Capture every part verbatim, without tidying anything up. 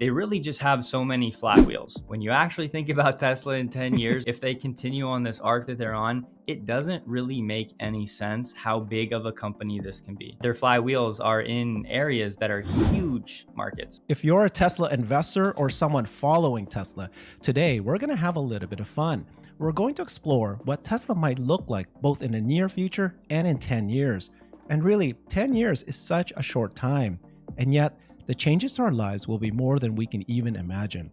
They really just have so many flywheels. When you actually think about Tesla in ten years, if they continue on this arc that they're on, it doesn't really make any sense how big of a company this can be. Their flywheels are in areas that are huge markets. If you're a Tesla investor or someone following Tesla, today we're gonna have a little bit of fun. We're going to explore what Tesla might look like both in the near future and in ten years. And really, ten years is such a short time. And yet, the changes to our lives will be more than we can even imagine.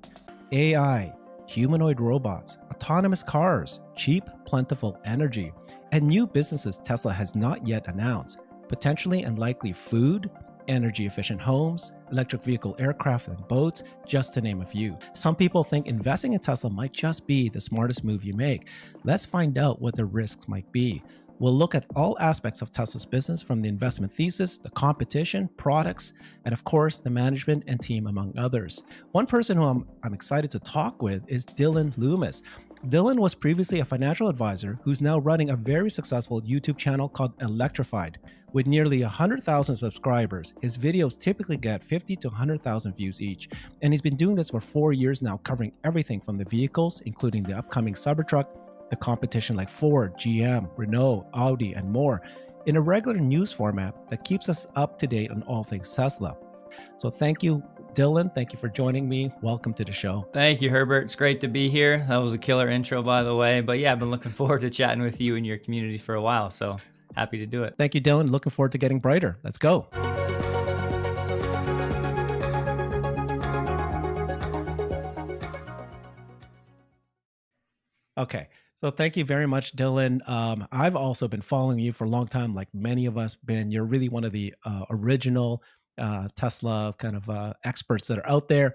A I, humanoid robots, autonomous cars, cheap, plentiful energy, and new businesses Tesla has not yet announced, potentially and likely food, energy-efficient homes, electric vehicle aircraft and boats, just to name a few. Some people think investing in Tesla might just be the smartest move you make. Let's find out what the risks might be. We'll look at all aspects of Tesla's business from the investment thesis, the competition, products, and of course, the management and team, among others. One person who I'm, I'm excited to talk with is Dillon Loomis. Dillon was previously a financial advisor who's now running a very successful YouTube channel called Electrified. With nearly one hundred thousand subscribers, his videos typically get fifty to one hundred thousand views each. And he's been doing this for four years now, covering everything from the vehicles, including the upcoming Cybertruck, the competition like Ford, G M, Renault, Audi, and more, in a regular news format that keeps us up to date on all things Tesla. So thank you, Dillon. Thank you for joining me. Welcome to the show. Thank you, Herbert. It's great to be here. That was a killer intro, by the way. But yeah, I've been looking forward to chatting with you and your community for a while. So happy to do it. Thank you, Dillon. Looking forward to getting brighter. Let's go. Okay. So thank you very much, Dillon. Um, I've also been following you for a long time, like many of us been. You're really one of the uh, original uh, Tesla kind of uh, experts that are out there.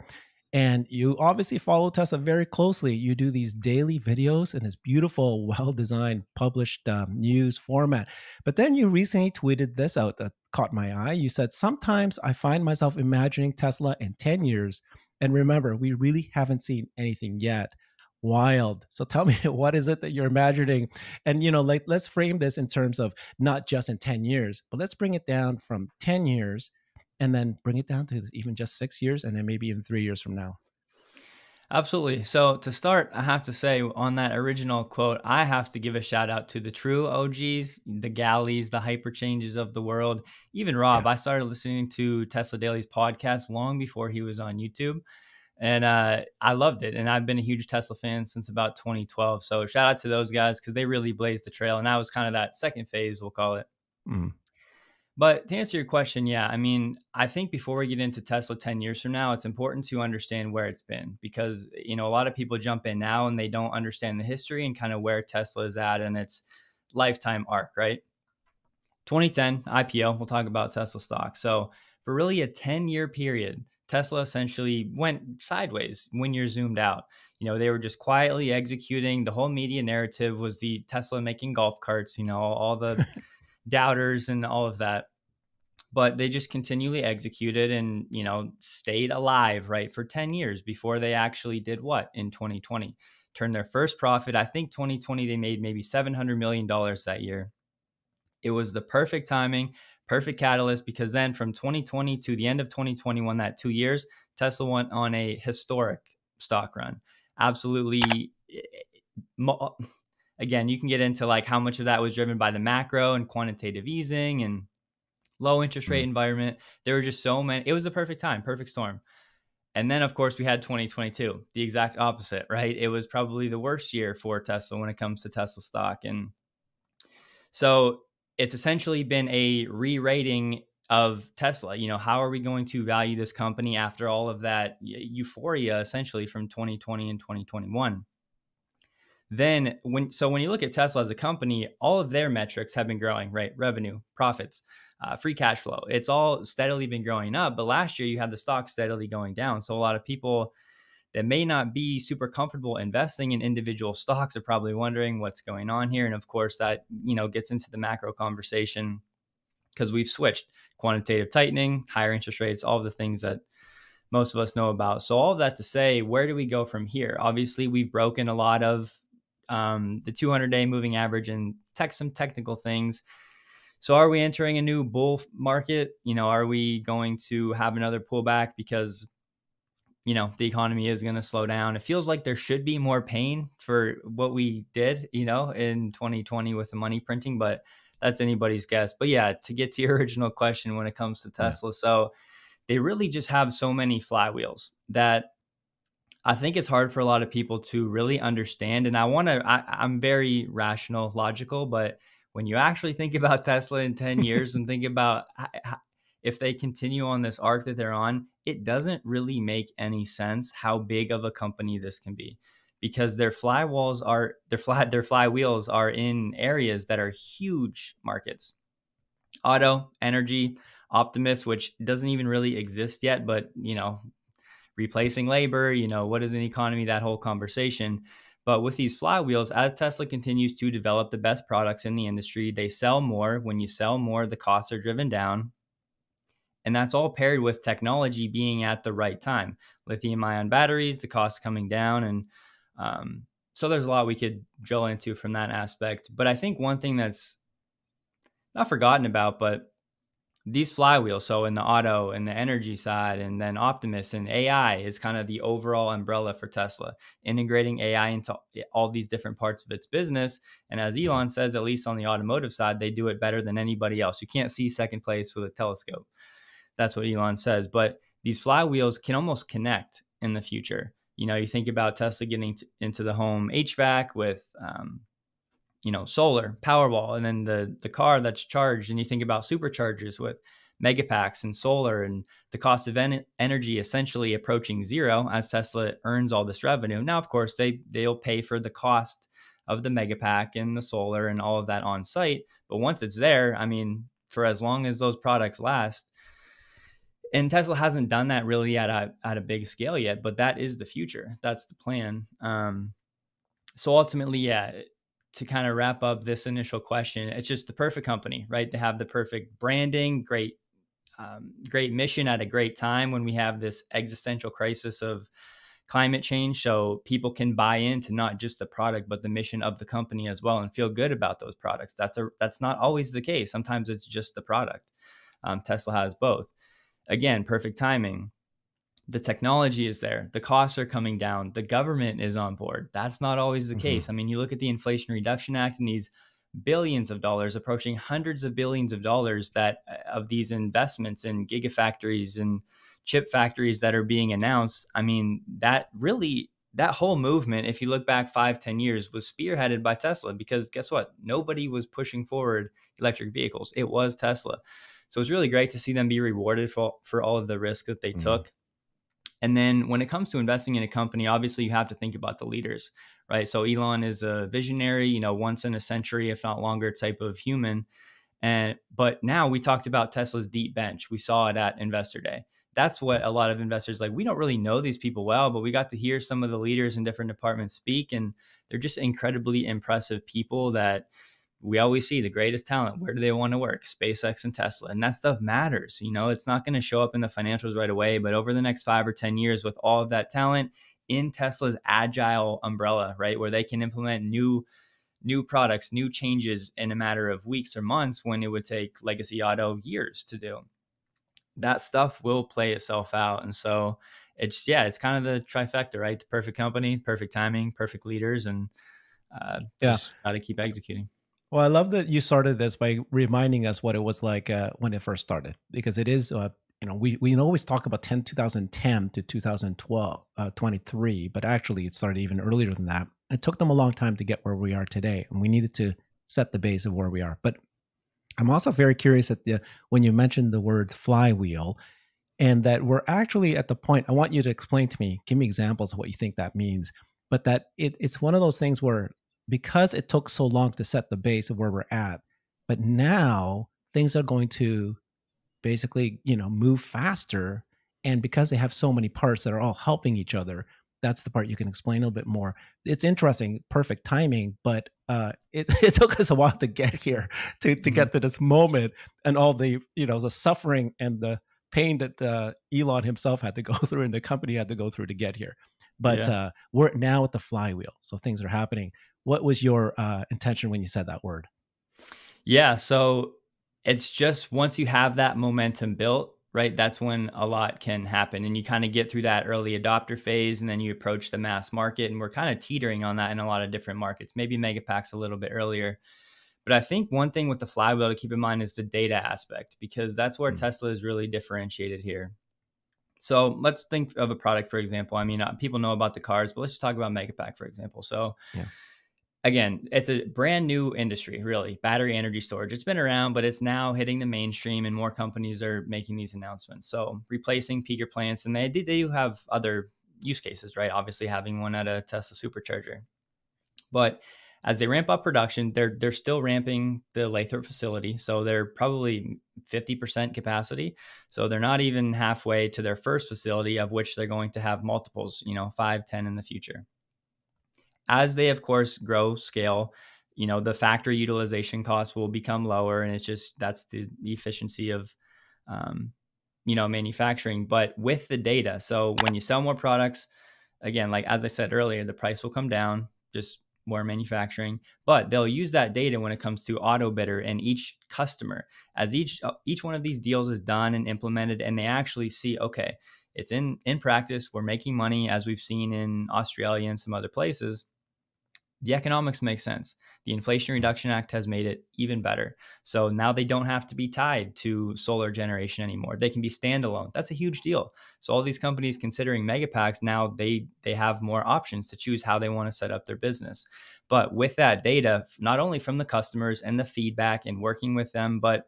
And you obviously follow Tesla very closely. You do these daily videos in this beautiful, well-designed, published um, news format. But then you recently tweeted this out that caught my eye. You said, "Sometimes I find myself imagining Tesla in ten years. And remember, we really haven't seen anything yet." Wild. So tell me, what is it that you're imagining? And, you know, like, let's frame this in terms of not just in ten years, but let's bring it down from ten years and then bring it down to even just six years and then maybe even three years from now. Absolutely. So to start, I have to say on that original quote, I have to give a shout out to the true O Gs, the Galleys, the Hyperchanges of the world. Even Rob, yeah. I started listening to Tesla Daily's podcast long before he was on YouTube. And uh, I loved it. And I've been a huge Tesla fan since about twenty twelve. So shout out to those guys because they really blazed the trail. And that was kind of that second phase, we'll call it. Mm. But to answer your question, yeah, I mean, I think before we get into Tesla ten years from now, it's important to understand where it's been because, you know, a lot of people jump in now and they don't understand the history and kind of where Tesla is at and its lifetime arc, right? twenty ten I P O, we'll talk about Tesla stock. So for really a ten year period, Tesla essentially went sideways when you're zoomed out. You know, they were just quietly executing. The whole media narrative was the Tesla making golf carts, you know, all the doubters and all of that. But they just continually executed and, you know, stayed alive, right, for ten years before they actually did what in twenty twenty? Turned their first profit. I think twenty twenty, they made maybe seven hundred million dollars that year. It was the perfect timing. Perfect catalyst, because then from twenty twenty to the end of twenty twenty-one, that two years, Tesla went on a historic stock run. Absolutely. Again, you can get into like how much of that was driven by the macro and quantitative easing and low interest rate mm-hmm. environment. There were just so many. It was the perfect time, perfect storm. And then, of course, we had twenty twenty-two, the exact opposite, right? It was probably the worst year for Tesla when it comes to Tesla stock. And so it's essentially been a re-rating of Tesla. You know, how are we going to value this company after all of that euphoria, essentially from twenty twenty and twenty twenty-one? Then when, so when you look at Tesla as a company, all of their metrics have been growing, right? Revenue, profits, uh, free cash flow. It's all steadily been growing up, but last year you had the stock steadily going down. So a lot of people that may not be super comfortable investing in individual stocks are probably wondering what's going on here. And of course that, you know, gets into the macro conversation because we've switched quantitative tightening, higher interest rates, all the things that most of us know about. So all of that to say, where do we go from here? Obviously we've broken a lot of um, the two hundred day moving average and tech, some technical things. So are we entering a new bull market? You know, are we going to have another pullback because you know, the economy is going to slow down. It feels like there should be more pain for what we did, you know, in twenty twenty with the money printing, but that's anybody's guess. But yeah, to get to your original question when it comes to Tesla. Yeah. So they really just have so many flywheels that I think it's hard for a lot of people to really understand. And I want to, I'm very rational, logical, but when you actually think about Tesla in ten years and think about if they continue on this arc that they're on, it doesn't really make any sense how big of a company this can be, because their flywalls are, their fly, their flywheels are in areas that are huge markets. Auto, energy, Optimus, which doesn't even really exist yet, but, you know, replacing labor, you know, what is an economy, that whole conversation. But with these flywheels, as Tesla continues to develop the best products in the industry, they sell more. When you sell more, the costs are driven down. And that's all paired with technology being at the right time. Lithium ion batteries, the costs coming down. And um, so there's a lot we could drill into from that aspect. But I think one thing that's not forgotten about, but these flywheels, so in the auto and the energy side, and then Optimus and A I is kind of the overall umbrella for Tesla, integrating A I into all these different parts of its business. And as Elon says, at least on the automotive side, they do it better than anybody else. You can't see second place with a telescope. That's what Elon says. But these flywheels can almost connect in the future. You know, you think about Tesla getting to, into the home H V A C with, um, you know, solar, Powerwall, and then the the car that's charged. And you think about superchargers with Megapacks and solar, and the cost of en energy essentially approaching zero as Tesla earns all this revenue. Now, of course, they they'll pay for the cost of the Megapack and the solar and all of that on site. But once it's there, I mean, for as long as those products last. And Tesla hasn't done that really at a, at a big scale yet, but that is the future. That's the plan. Um, so ultimately, yeah, to kind of wrap up this initial question, it's just the perfect company, right? They have the perfect branding, great, um, great mission at a great time when we have this existential crisis of climate change. So people can buy into not just the product, but the mission of the company as well, and feel good about those products. That's a, that's not always the case. Sometimes it's just the product. Um, Tesla has both. Again, perfect timing. The technology is there. The costs are coming down. The government is on board. That's not always the mm-hmm. case. I mean, you look at the Inflation Reduction Act and these billions of dollars, approaching hundreds of billions of dollars that of these investments in gigafactories and chip factories that are being announced. I mean, that really, that whole movement, if you look back five, ten years, was spearheaded by Tesla, because guess what? Nobody was pushing forward electric vehicles. It was Tesla. So it's really great to see them be rewarded for, for all of the risk that they mm-hmm. took. And then when it comes to investing in a company, obviously you have to think about the leaders, right? So Elon is a visionary, you know, once in a century, if not longer, type of human. And, but now we talked about Tesla's deep bench. We saw it at Investor Day. That's what a lot of investors like. We don't really know these people well, but we got to hear some of the leaders in different departments speak, and they're just incredibly impressive people that, we always see the greatest talent. Where do they want to work? SpaceX and Tesla. And that stuff matters. You know, it's not going to show up in the financials right away, but over the next five or ten years, with all of that talent in Tesla's agile umbrella, right? Where they can implement new, new products, new changes in a matter of weeks or months, when it would take legacy auto years to do. That stuff will play itself out. And so it's, yeah, it's kind of the trifecta, right? The perfect company, perfect timing, perfect leaders, and uh, yeah. just got to keep executing. Well, I love that you started this by reminding us what it was like uh, when it first started, because it is, uh, you know, we, we always talk about two thousand ten to two thousand twelve, uh, twenty-three, but actually it started even earlier than that. It took them a long time to get where we are today, and we needed to set the base of where we are. But I'm also very curious at the, when you mentioned the word flywheel, and that we're actually at the point, I want you to explain to me, give me examples of what you think that means, but that it, it's one of those things where, because it took so long to set the base of where we're at, but now things are going to basically, you know, move faster. And because they have so many parts that are all helping each other, that's the part you can explain a little bit more. It's interesting, perfect timing, but uh, it, it took us a while to get here, to, to mm-hmm. get to this moment, and all the, you know, the suffering and the pain that uh, Elon himself had to go through, and the company had to go through to get here. But yeah. uh, we're now at the flywheel, so things are happening. What was your uh, intention when you said that word? Yeah, so it's just once you have that momentum built, right? That's when a lot can happen. And you kind of get through that early adopter phase, and then you approach the mass market. And we're kind of teetering on that in a lot of different markets, maybe Megapack's a little bit earlier. But I think one thing with the flywheel to keep in mind is the data aspect, because that's where mm-hmm. Tesla is really differentiated here. So let's think of a product, for example. I mean, people know about the cars, but let's just talk about Megapack, for example. So yeah. Again, it's a brand new industry, really, battery energy storage. It's been around, but it's now hitting the mainstream, and more companies are making these announcements. So replacing peaker plants, and they, they do have other use cases, right? Obviously having one at a Tesla supercharger. But as they ramp up production, they're they're still ramping the Lathrop facility. So they're probably fifty percent capacity. So they're not even halfway to their first facility, of which they're going to have multiples, you know, five, ten in the future. As they, of course, grow, scale, you know, the factory utilization costs will become lower. And it's just, that's the efficiency of, um, you know, manufacturing, but with the data. So when you sell more products, again, like, as I said earlier, the price will come down, just more manufacturing, but they'll use that data when it comes to auto bidder and each customer, as each, each one of these deals is done and implemented, and they actually see, okay, it's in, in practice, we're making money, as we've seen in Australia and some other places. The economics make sense. The Inflation Reduction Act has made it even better. So now they don't have to be tied to solar generation anymore. They can be standalone. That's a huge deal. So all these companies considering megapacks, now they, they have more options to choose how they want to set up their business. But with that data, not only from the customers and the feedback and working with them, but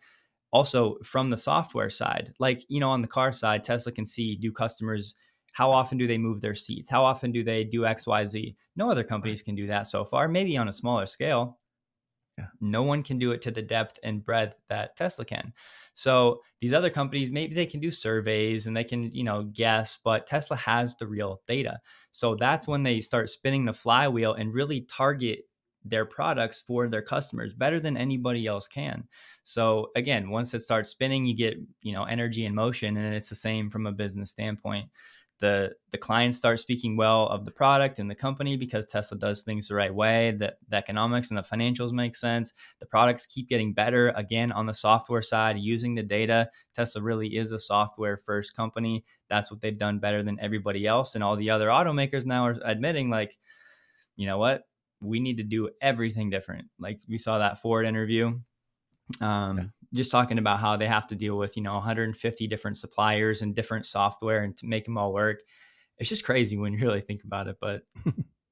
also from the software side, like, you know, on the car side, Tesla can see, do customers, how often do they move their seats? How often do they do X, Y, Z? No other companies can do that so far, maybe on a smaller scale. Yeah. No one can do it to the depth and breadth that Tesla can. So these other companies, maybe they can do surveys and they can, you know, guess, but Tesla has the real data. So that's when they start spinning the flywheel and really target their products for their customers better than anybody else can. So again, once it starts spinning, you get, you know, energy and motion, and it's the same from a business standpoint. The, the clients start speaking well of the product and the company because Tesla does things the right way, that the economics and the financials make sense. The products keep getting better. Again, on the software side, using the data, Tesla really is a software first company. That's what they've done better than everybody else. And all the other automakers now are admitting, like, you know what, we need to do everything different. Like, we saw that Ford interview, um, yeah. just talking about how they have to deal with, you know, one hundred fifty different suppliers and different software and to make them all work. It's just crazy when you really think about it, but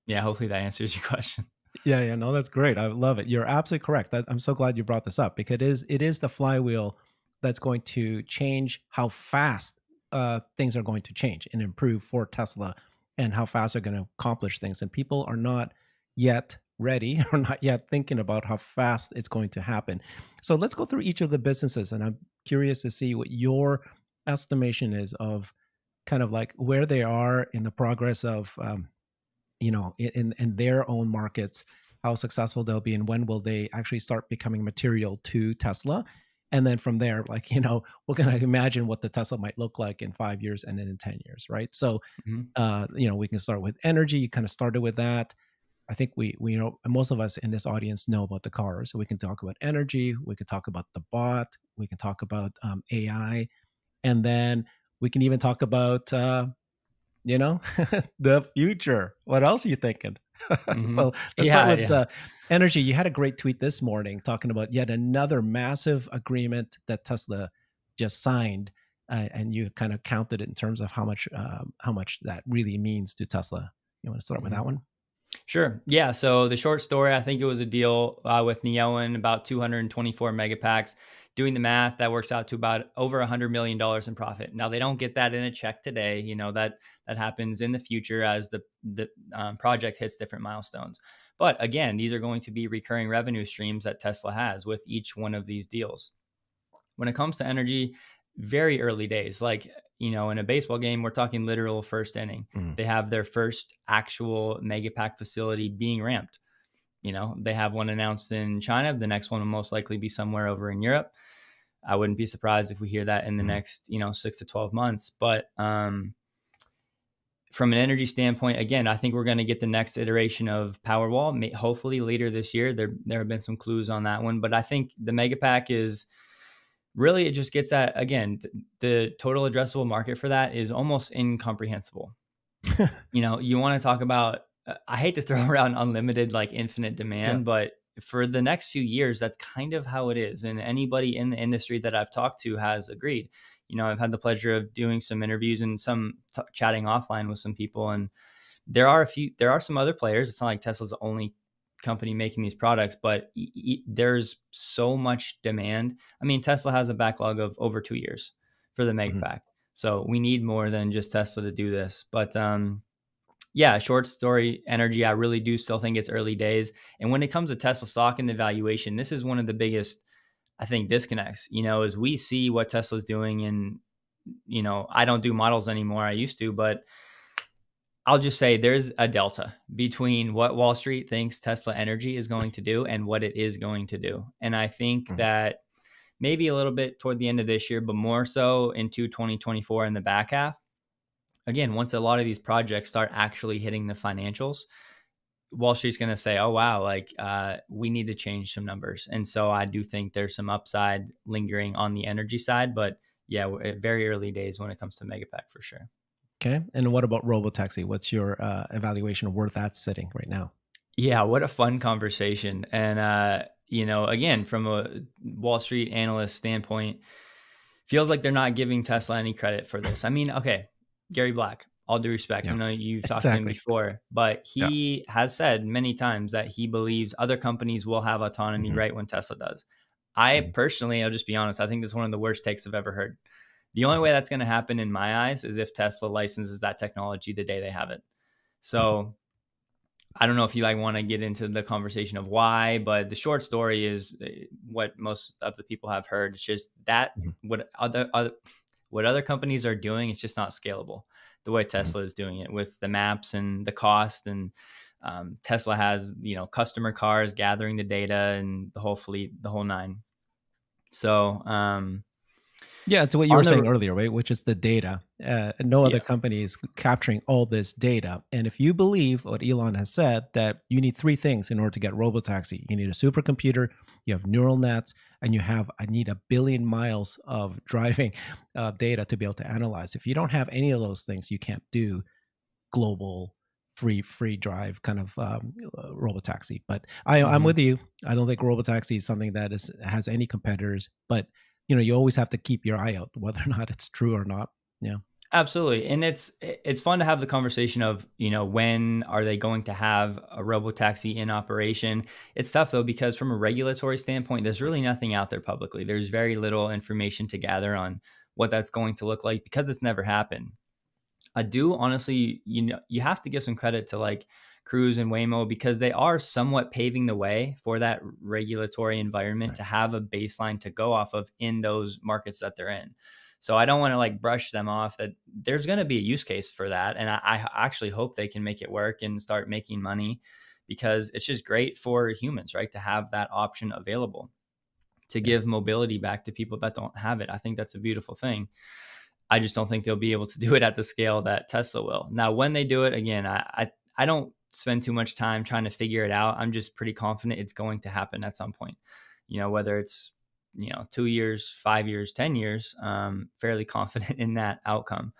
yeah, hopefully that answers your question. Yeah. Yeah. No, that's great. I love it. You're absolutely correct. That, I'm so glad you brought this up, because it is, it is the flywheel that's going to change how fast uh, things are going to change and improve for Tesla, and how fast they're going to accomplish things. And people are not yet ready, or not yet thinking about how fast it's going to happen. So let's go through each of the businesses, and I'm curious to see what your estimation is of kind of like where they are in the progress of, um, you know, in, in their own markets, how successful they'll be, and when will they actually start becoming material to Tesla? And then from there, like, you know, we're going to imagine what the Tesla might look like in five years and then in ten years, right? So, mm-hmm. uh, you know, we can start with energy. You kind of started with that. I think we, we know, most of us in this audience know about the cars. So we can talk about energy, we can talk about the bot, we can talk about um, A I, and then we can even talk about, uh, you know, the future. What else are you thinking? Mm-hmm. So let's yeah, start with yeah. uh, energy. You had a great tweet this morning talking about yet another massive agreement that Tesla just signed, uh, and you kind of counted it in terms of how much, uh, how much that really means to Tesla. You want to start mm-hmm. with that one? Sure. Yeah. So the short story, I think it was a deal uh, with Neoen, about two hundred twenty-four megapacks. Doing the math, that works out to about over one hundred million dollars in profit. Now, they don't get that in a check today. You know, that that happens in the future as the, the um, project hits different milestones. But again, these are going to be recurring revenue streams that Tesla has with each one of these deals. When it comes to energy, very early days, like, you know, in a baseball game, we're talking literal first inning. Mm. They have their first actual Megapack facility being ramped. You know, they have one announced in China. The next one will most likely be somewhere over in Europe. I wouldn't be surprised if we hear that in the mm. next, you know, six to twelve months. But um, from an energy standpoint, again, I think we're going to get the next iteration of Powerwall, hopefully later this year. There, there have been some clues on that one, but I think the Megapack is really it just gets at, again, th- the total addressable market for that is almost incomprehensible. You know, you want to talk about, I hate to throw around unlimited, like infinite demand, yeah. but for the next few years, that's kind of how it is. And anybody in the industry that I've talked to has agreed. You know, I've had the pleasure of doing some interviews and some t- chatting offline with some people. And there are a few, there are some other players. It's not like Tesla's the only company making these products, but e- e- there's so much demand. I mean, Tesla has a backlog of over two years for the Megapack. Mm-hmm. So we need more than just Tesla to do this. But um, yeah, short story, energy, I really do still think it's early days. And when it comes to Tesla stock and the valuation, this is one of the biggest, I think, disconnects, you know, as we see what Tesla's doing. And, you know, I don't do models anymore. I used to, but I'll just say there's a delta between what Wall Street thinks Tesla Energy is going to do and what it is going to do. And I think mm-hmm. that maybe a little bit toward the end of this year, but more so into twenty twenty-four in the back half. Again, once a lot of these projects start actually hitting the financials, Wall Street's going to say, oh, wow, like uh, we need to change some numbers. And so I do think there's some upside lingering on the energy side. But yeah, very early days when it comes to Megapack for sure. Okay. And what about Robotaxi? What's your uh, evaluation of where that's sitting right now? Yeah, what a fun conversation. And, uh, you know, again, from a Wall Street analyst standpoint, feels like they're not giving Tesla any credit for this. I mean, okay, Gary Black, all due respect. Yeah, I know you've talked exactly. to him before, but he yeah. has said many times that he believes other companies will have autonomy mm-hmm. right when Tesla does. I mm-hmm. personally, I'll just be honest, I think this is one of the worst takes I've ever heard. The only way that's going to happen in my eyes is if Tesla licenses that technology the day they have it. So mm-hmm. I don't know if you like want to get into the conversation of why, but the short story is what most of the people have heard. It's just that what other, other what other companies are doing, it's just not scalable the way Tesla is doing it with the maps and the cost. And um, Tesla has, you know, customer cars gathering the data and the whole fleet, the whole nine. So um, yeah, it's what you were saying the, earlier, right? Which is the data. Uh, no other yeah. company is capturing all this data. And if you believe what Elon has said, that you need three things in order to get Robotaxi. You need a supercomputer, you have neural nets, and you have, I need a billion miles of driving uh, data to be able to analyze. If you don't have any of those things, you can't do global free free drive kind of um, Robotaxi. But I, mm-hmm. I'm with you. I don't think Robotaxi is something that is, has any competitors, but you know, you always have to keep your eye out whether or not it's true or not. Yeah, absolutely. And it's it's fun to have the conversation of, you know, when are they going to have a Robotaxi in operation? It's tough, though, because from a regulatory standpoint, there's really nothing out there publicly. There's very little information to gather on what that's going to look like because it's never happened. I do honestly, you know, you have to give some credit to like Cruise and Waymo because they are somewhat paving the way for that regulatory environment right. to have a baseline to go off of in those markets that they're in. So I don't want to like brush them off that there's going to be a use case for that. And I, I actually hope they can make it work and start making money because it's just great for humans, right? To have that option available to give mobility back to people that don't have it. I think that's a beautiful thing. I just don't think they'll be able to do it at the scale that Tesla will. Now, when they do it again, I, I, I don't spend too much time trying to figure it out. I'm just pretty confident it's going to happen at some point, you know, whether it's, you know, two years, five years, ten years, um, fairly confident in that outcome.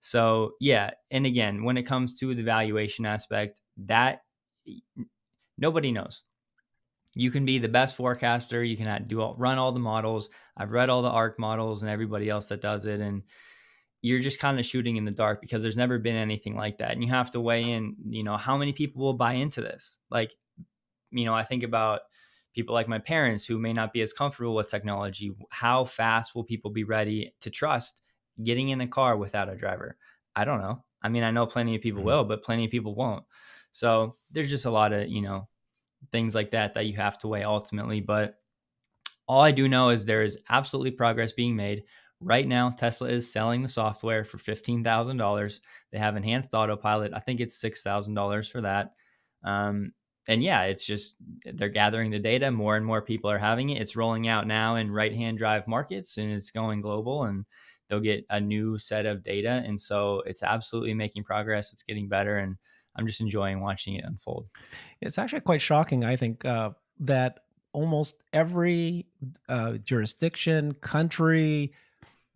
So yeah. And again, when it comes to the valuation aspect, that nobody knows. You can be the best forecaster. You can do all, run all the models. I've read all the A R C models and everybody else that does it. And you're just kind of shooting in the dark because there's never been anything like that. And you have to weigh in, you know, how many people will buy into this? Like, you know, I think about people like my parents who may not be as comfortable with technology. How fast will people be ready to trust getting in a car without a driver? I don't know. I mean, I know plenty of people mm-hmm. will, but plenty of people won't. So there's just a lot of, you know, things like that that you have to weigh ultimately. But all I do know is there is absolutely progress being made. Right now, Tesla is selling the software for fifteen thousand dollars. They have enhanced autopilot. I think it's six thousand dollars for that. Um, and yeah, it's just they're gathering the data. More and more people are having it. It's rolling out now in right-hand drive markets, and it's going global, and they'll get a new set of data. And so it's absolutely making progress. It's getting better, and I'm just enjoying watching it unfold. It's actually quite shocking, I think, uh, that almost every uh, jurisdiction, country,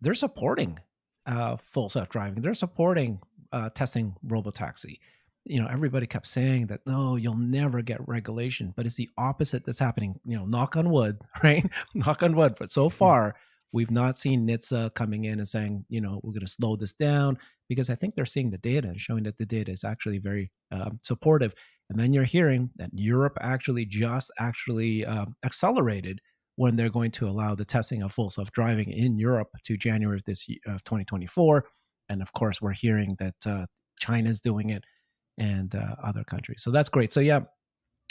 they're supporting uh, full self-driving. They're supporting uh, testing robotaxi. You know, everybody kept saying that, no, you'll never get regulation, but it's the opposite that's happening. You know, knock on wood, right? Knock on wood. But so far, we've not seen N HTSA coming in and saying, you know, we're going to slow this down, because I think they're seeing the data and showing that the data is actually very um, supportive. And then you're hearing that Europe actually just actually um, accelerated when they're going to allow the testing of full self-driving in Europe to January of this year, of twenty twenty-four. And of course, we're hearing that uh, China's doing it, and uh, other countries. So that's great. So yeah,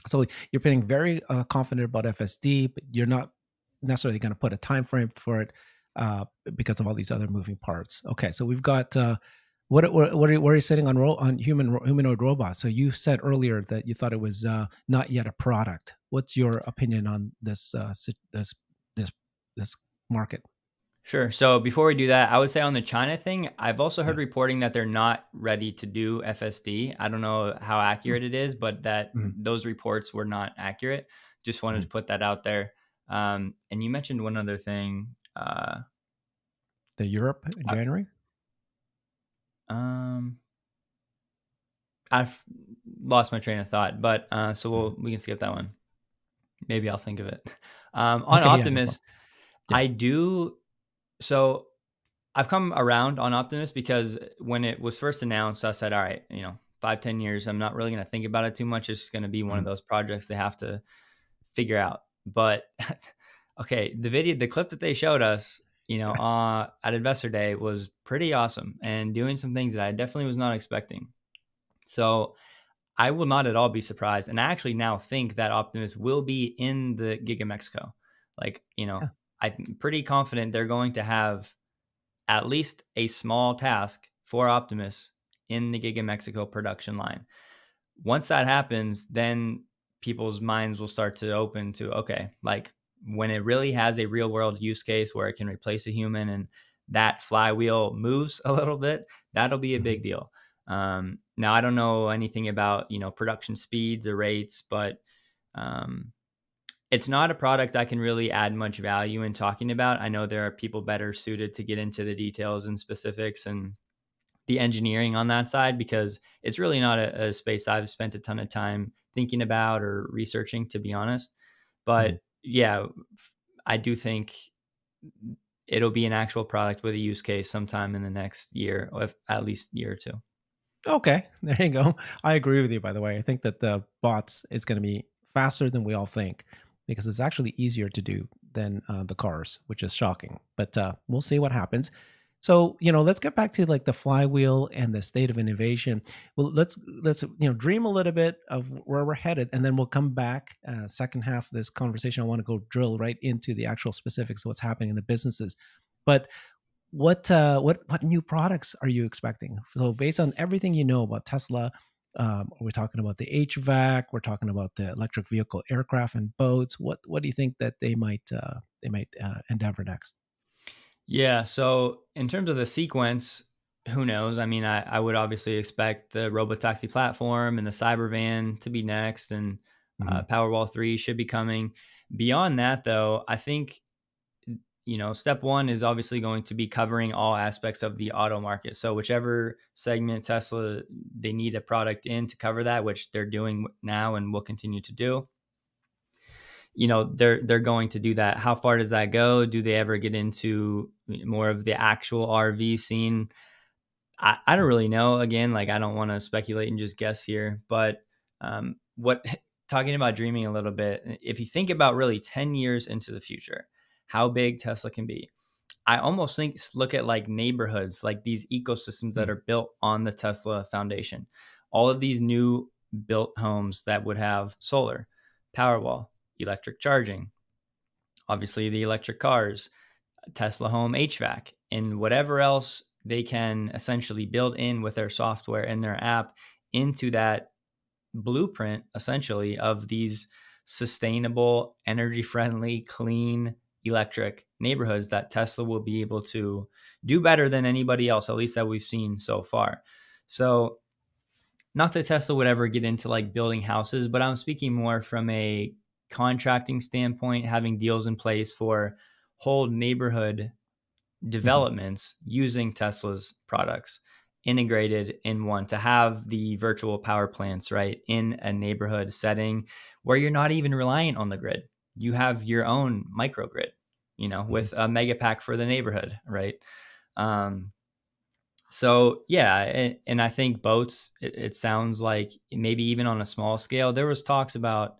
so you're feeling very uh, confident about F S D, but you're not necessarily going to put a time frame for it uh, because of all these other moving parts. Okay, so we've got uh, what what, what are, where are you sitting on ro on human humanoid robots? So you said earlier that you thought it was uh, not yet a product. What's your opinion on this uh, this this this market? Sure. So before we do that, I would say on the China thing, I've also heard yeah. reporting that they're not ready to do F S D. I don't know how accurate it is, but that mm-hmm. those reports were not accurate. Just wanted mm-hmm. to put that out there. Um, and you mentioned one other thing. Uh, the Europe in I, January? Um, I've lost my train of thought, but uh, so we'll, we can skip that one. Maybe I'll think of it. Um, on okay, Optimus, yeah, no yeah. I do... So I've come around on Optimus, because when it was first announced, I said, all right, you know, five, ten years, I'm not really going to think about it too much. It's going to be one mm-hmm. of those projects they have to figure out. But okay, the video, the clip that they showed us, you know, uh, at Investor Day was pretty awesome and doing some things that I definitely was not expecting. So I will not at all be surprised. And I actually now think that Optimus will be in the Giga Mexico, like, you know, yeah. I'm pretty confident they're going to have at least a small task for Optimus in the Giga Mexico production line. Once that happens, then people's minds will start to open to, okay, like when it really has a real world use case where it can replace a human and that flywheel moves a little bit, that'll be a big deal. Um, now, I don't know anything about, you know, production speeds or rates, but, um, it's not a product I can really add much value in talking about. I know there are people better suited to get into the details and specifics and the engineering on that side, because it's really not a, a space I've spent a ton of time thinking about or researching, to be honest. But mm-hmm. yeah, I do think it'll be an actual product with a use case sometime in the next year, or at least year or two. Okay, there you go. I agree with you, by the way. I think that the bots is going to be faster than we all think, because it's actually easier to do than uh, the cars, which is shocking. But uh, we'll see what happens. So, you know, let's get back to like the flywheel and the state of innovation. Well, let's, let's you know, dream a little bit of where we're headed, and then we'll come back uh, second half of this conversation. I want to go drill right into the actual specifics of what's happening in the businesses. But what, uh, what, what new products are you expecting? So based on everything you know about Tesla, Um, we're talking about the H V A C. We're talking about the electric vehicle, aircraft, and boats. What What do you think that they might uh, they might uh, endeavor next? Yeah. So in terms of the sequence, who knows? I mean, I, I would obviously expect the robotaxi platform and the Cybervan to be next, and mm-hmm. uh, Powerwall three should be coming. Beyond that, though, I think you know step one is obviously going to be covering all aspects of the auto market. So whichever segment Tesla they need a product in to cover that, which they're doing now and will continue to do, you know they're they're going to do that. How far does that go? Do they ever get into more of the actual R V scene? I, I don't really know. Again, like I don't want to speculate and just guess here, but um what talking about dreaming a little bit, if you think about really ten years into the future, how big Tesla can be. I almost think look at like neighborhoods, like these ecosystems that are built on the Tesla foundation. All of these new built homes that would have solar, Powerwall, electric charging, obviously the electric cars, Tesla Home H V A C, and whatever else they can essentially build in with their software and their app into that blueprint, essentially, of these sustainable, energy-friendly, clean, electric neighborhoods that Tesla will be able to do better than anybody else, at least that we've seen so far. So not that Tesla would ever get into like building houses, but I'm speaking more from a contracting standpoint, having deals in place for whole neighborhood developments mm-hmm. using Tesla's products integrated in one, to have the virtual power plants, right, in a neighborhood setting where you're not even reliant on the grid. You have your own microgrid, you know, with a Megapack for the neighborhood, right? Um, so, yeah, and, and I think boats, it, it sounds like maybe even on a small scale, there was talks about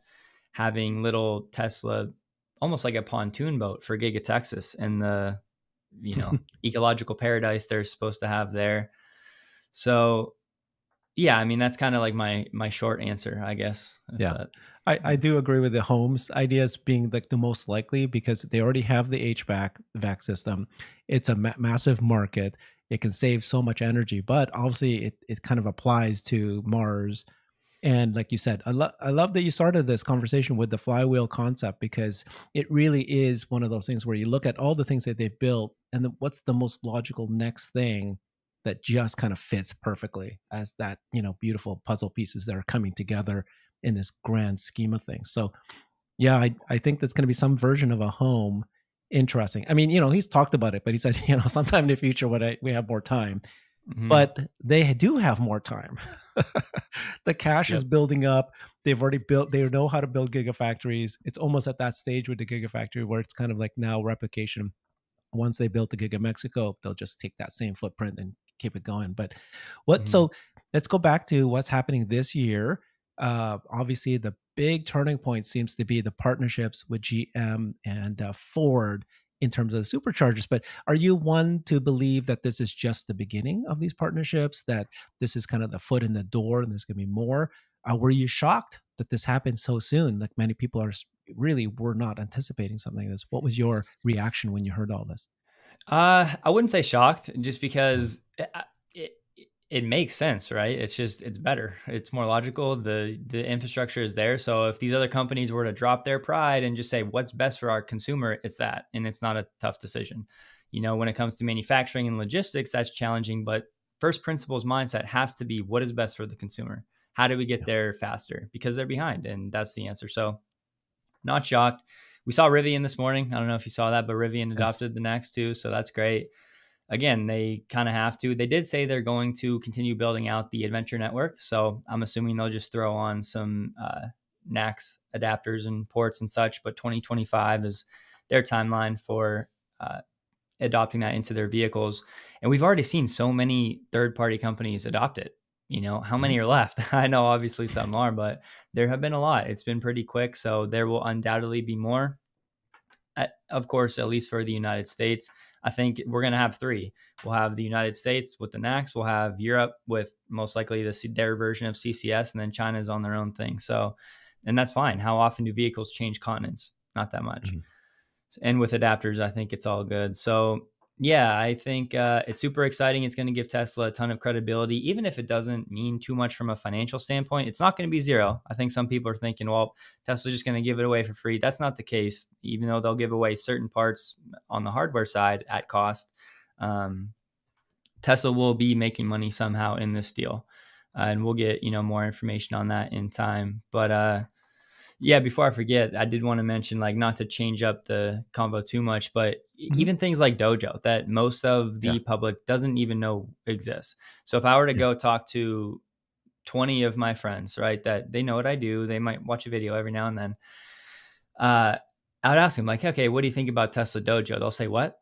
having little Tesla, almost like a pontoon boat for Giga Texas and the, you know, ecological paradise they're supposed to have there. So, yeah, I mean, that's kind of like my, my short answer, I guess. Yeah. That. I, I do agree with the homes ideas being like the most likely, because they already have the H V A C system. It's a ma massive market. It can save so much energy, but obviously it, it kind of applies to Mars. And like you said, I, lo I love that you started this conversation with the flywheel concept, because it really is one of those things where you look at all the things that they've built and the, what's the most logical next thing that just kind of fits perfectly as that, you know, beautiful puzzle pieces that are coming together in this grand scheme of things. So yeah, I, I think that's going to be some version of a home. Interesting. I mean, you know, he's talked about it, but he said, you know, sometime in the future when I, we have more time, mm-hmm. but they do have more time. The cash yep. is building up. They've already built, they know how to build gigafactories. It's almost at that stage with the gigafactory where it's kind of like now replication. Once they built the Giga Mexico, they'll just take that same footprint and keep it going. But what, mm-hmm. so let's go back to what's happening this year. Uh, obviously, the big turning point seems to be the partnerships with G M and uh, Ford in terms of the superchargers. But are you one to believe that this is just the beginning of these partnerships, that this is kind of the foot in the door and there's going to be more? Uh, were you shocked that this happened so soon? Like many people are really were not anticipating something like this. What was your reaction when you heard all this? Uh, I wouldn't say shocked, just because I, it, it makes sense, right? It's just, it's better. It's more logical. The, the infrastructure is there. So if these other companies were to drop their pride and just say, what's best for our consumer, it's that. And it's not a tough decision. You know, when it comes to manufacturing and logistics, that's challenging. But first principles mindset has to be, what is best for the consumer? How do we get there faster? Because they're behind, and that's the answer. So not shocked. We saw Rivian this morning. I don't know if you saw that, but Rivian adopted yes. the NACS too. So that's great. Again, they kind of have to. They did say they're going to continue building out the adventure network. So I'm assuming they'll just throw on some uh, NACS adapters and ports and such. But twenty twenty-five is their timeline for uh, adopting that into their vehicles. And we've already seen so many third-party companies adopt it. You know, how many are left? I know obviously some are, but there have been a lot. It's been pretty quick. So there will undoubtedly be more. At, of course, at least for the United States, I think we're going to have three. We'll have the United States with the NACS. We'll have Europe with most likely the, their version of C C S, and then China's on their own thing. So, and that's fine. How often do vehicles change continents? Not that much. Mm-hmm. And with adapters, I think it's all good. So yeah, I think uh, it's super exciting. It's going to give Tesla a ton of credibility, even if it doesn't mean too much from a financial standpoint. It's not going to be zero. I think some people are thinking, well, Tesla's just going to give it away for free. That's not the case, even though they'll give away certain parts on the hardware side at cost. Um, Tesla will be making money somehow in this deal, uh, and we'll get, you know, more information on that in time. But uh, yeah, before I forget, I did want to mention, like, not to change up the convo too much, but mm-hmm. even things like Dojo that most of the yeah. public doesn't even know exists. So if I were to yeah. go talk to twenty of my friends, right, that they know what I do, they might watch a video every now and then. Uh, I would ask them, like, okay, what do you think about Tesla Dojo? They'll say, what?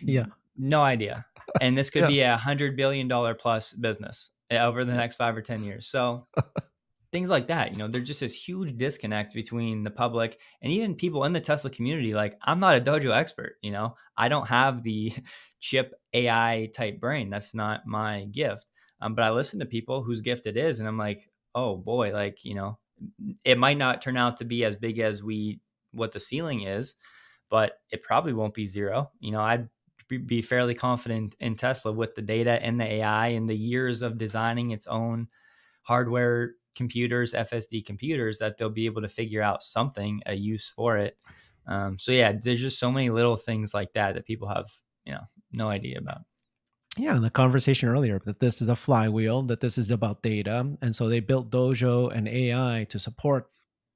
yeah. No idea. And this could yes. be a hundred billion dollar plus business over the next five or ten years. So things like that, you know, there's just this huge disconnect between the public and even people in the Tesla community. Like, I'm not a Dojo expert, you know, I don't have the chip A I type brain. That's not my gift. Um, but I listen to people whose gift it is, and I'm like, oh boy, like, you know, it might not turn out to be as big as we, what the ceiling is, but it probably won't be zero. You know, I'd be fairly confident in Tesla with the data and the A I and the years of designing its own hardware computers, F S D computers, that they'll be able to figure out something, a use for it. Um, so yeah, there's just so many little things like that that people have, you know, no idea about. Yeah, in the conversation earlier, that this is a flywheel, that this is about data. And so they built Dojo and A I to support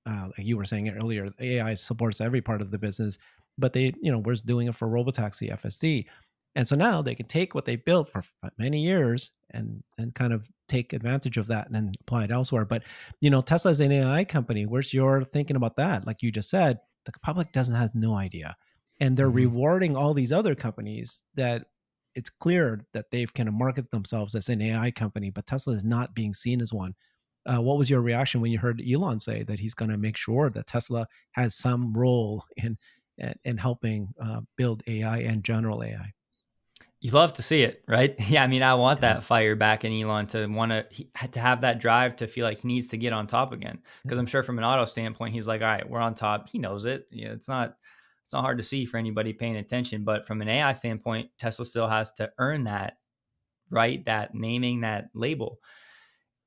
uh, like you were saying earlier, A I supports every part of the business, but they, you know, we're doing it for robotaxi, F S D. And so now they can take what they built for many years and and kind of take advantage of that and then apply it elsewhere. But, you know, Tesla is an A I company. Where's your thinking about that? Like you just said, the public doesn't have no idea. And they're mm-hmm. rewarding all these other companies that it's clear that they've kind of marketed themselves as an A I company, but Tesla is not being seen as one. Uh, what was your reaction when you heard Elon say that he's going to make sure that Tesla has some role in, in, in helping uh, build A I and general A I? You love to see it, right? Yeah, I mean, I want that fire back in Elon to want to to have that drive to feel like he needs to get on top again. Because I'm sure from an auto standpoint, he's like, all right, we're on top. He knows it. Yeah, it's not it's not hard to see for anybody paying attention. But from an A I standpoint, Tesla still has to earn that, right? That naming, that label.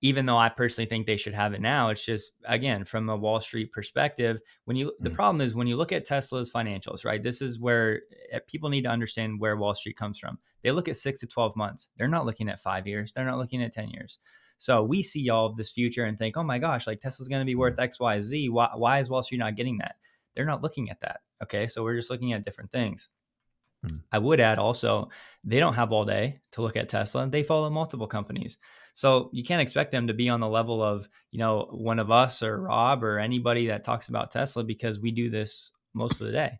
Even though I personally think they should have it now, it's just, again, from a Wall Street perspective, when you the mm. problem is when you look at Tesla's financials, right? This is where people need to understand where Wall Street comes from. They look at six to twelve months. They're not looking at five years. They're not looking at ten years. So we see all of this future and think, oh my gosh, like Tesla's going to be worth X, Y, Z. Why, why is Wall Street not getting that? They're not looking at that. Okay. So we're just looking at different things. I would add also, they don't have all day to look at Tesla. They follow multiple companies. So you can't expect them to be on the level of, you know, one of us or Rob or anybody that talks about Tesla, because we do this most of the day.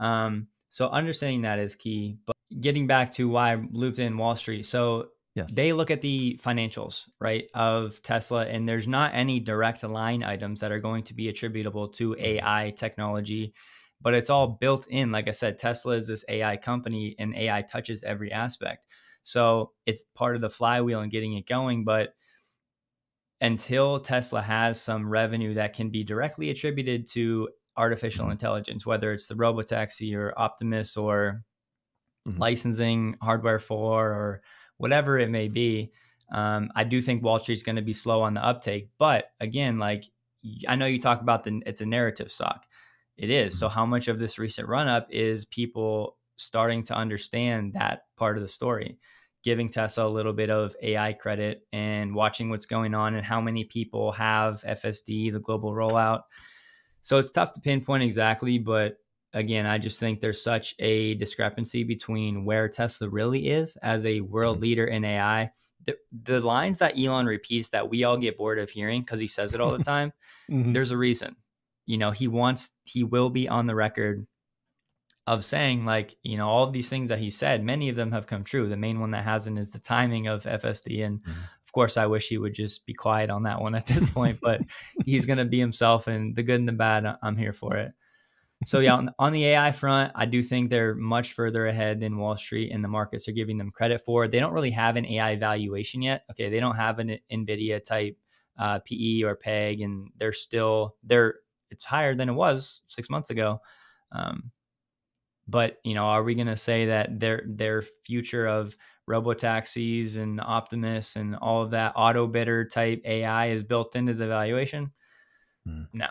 Um, so understanding that is key. But getting back to why I looped in Wall Street. So yes, they look at the financials, right, of Tesla, and there's not any direct line items that are going to be attributable to A I technology. But it's all built in. Like I said, Tesla is this A I company and A I touches every aspect. So it's part of the flywheel and getting it going. But until Tesla has some revenue that can be directly attributed to artificial intelligence, whether it's the robotaxi or Optimus or mm-hmm. licensing hardware for or whatever it may be, um, I do think Wall Street's going to be slow on the uptake. But again, like I know you talk about the it's a narrative stock. It is. So how much of this recent run up is people starting to understand that part of the story, giving Tesla a little bit of A I credit and watching what's going on and how many people have F S D, the global rollout. So it's tough to pinpoint exactly. But again, I just think there's such a discrepancy between where Tesla really is as a world leader in A I. The, the lines that Elon repeats that we all get bored of hearing because he says it all the time, mm-hmm. there's a reason. You know, he wants, he will be on the record of saying, like, you know, all of these things that he said, many of them have come true. The main one that hasn't is the timing of F S D. And mm-hmm. of course, I wish he would just be quiet on that one at this point, but he's going to be himself, and the good and the bad, I'm here for it. So yeah, on, on the A I front, I do think they're much further ahead than Wall Street and the markets are giving them credit for. They don't really have an A I valuation yet. Okay. They don't have an NVIDIA type uh, P E or PEG, and they're still, they're, it's higher than it was six months ago. Um, but, you know, are we going to say that their their future of robotaxis and Optimus and all of that auto bidder type A I is built into the valuation? Mm. No,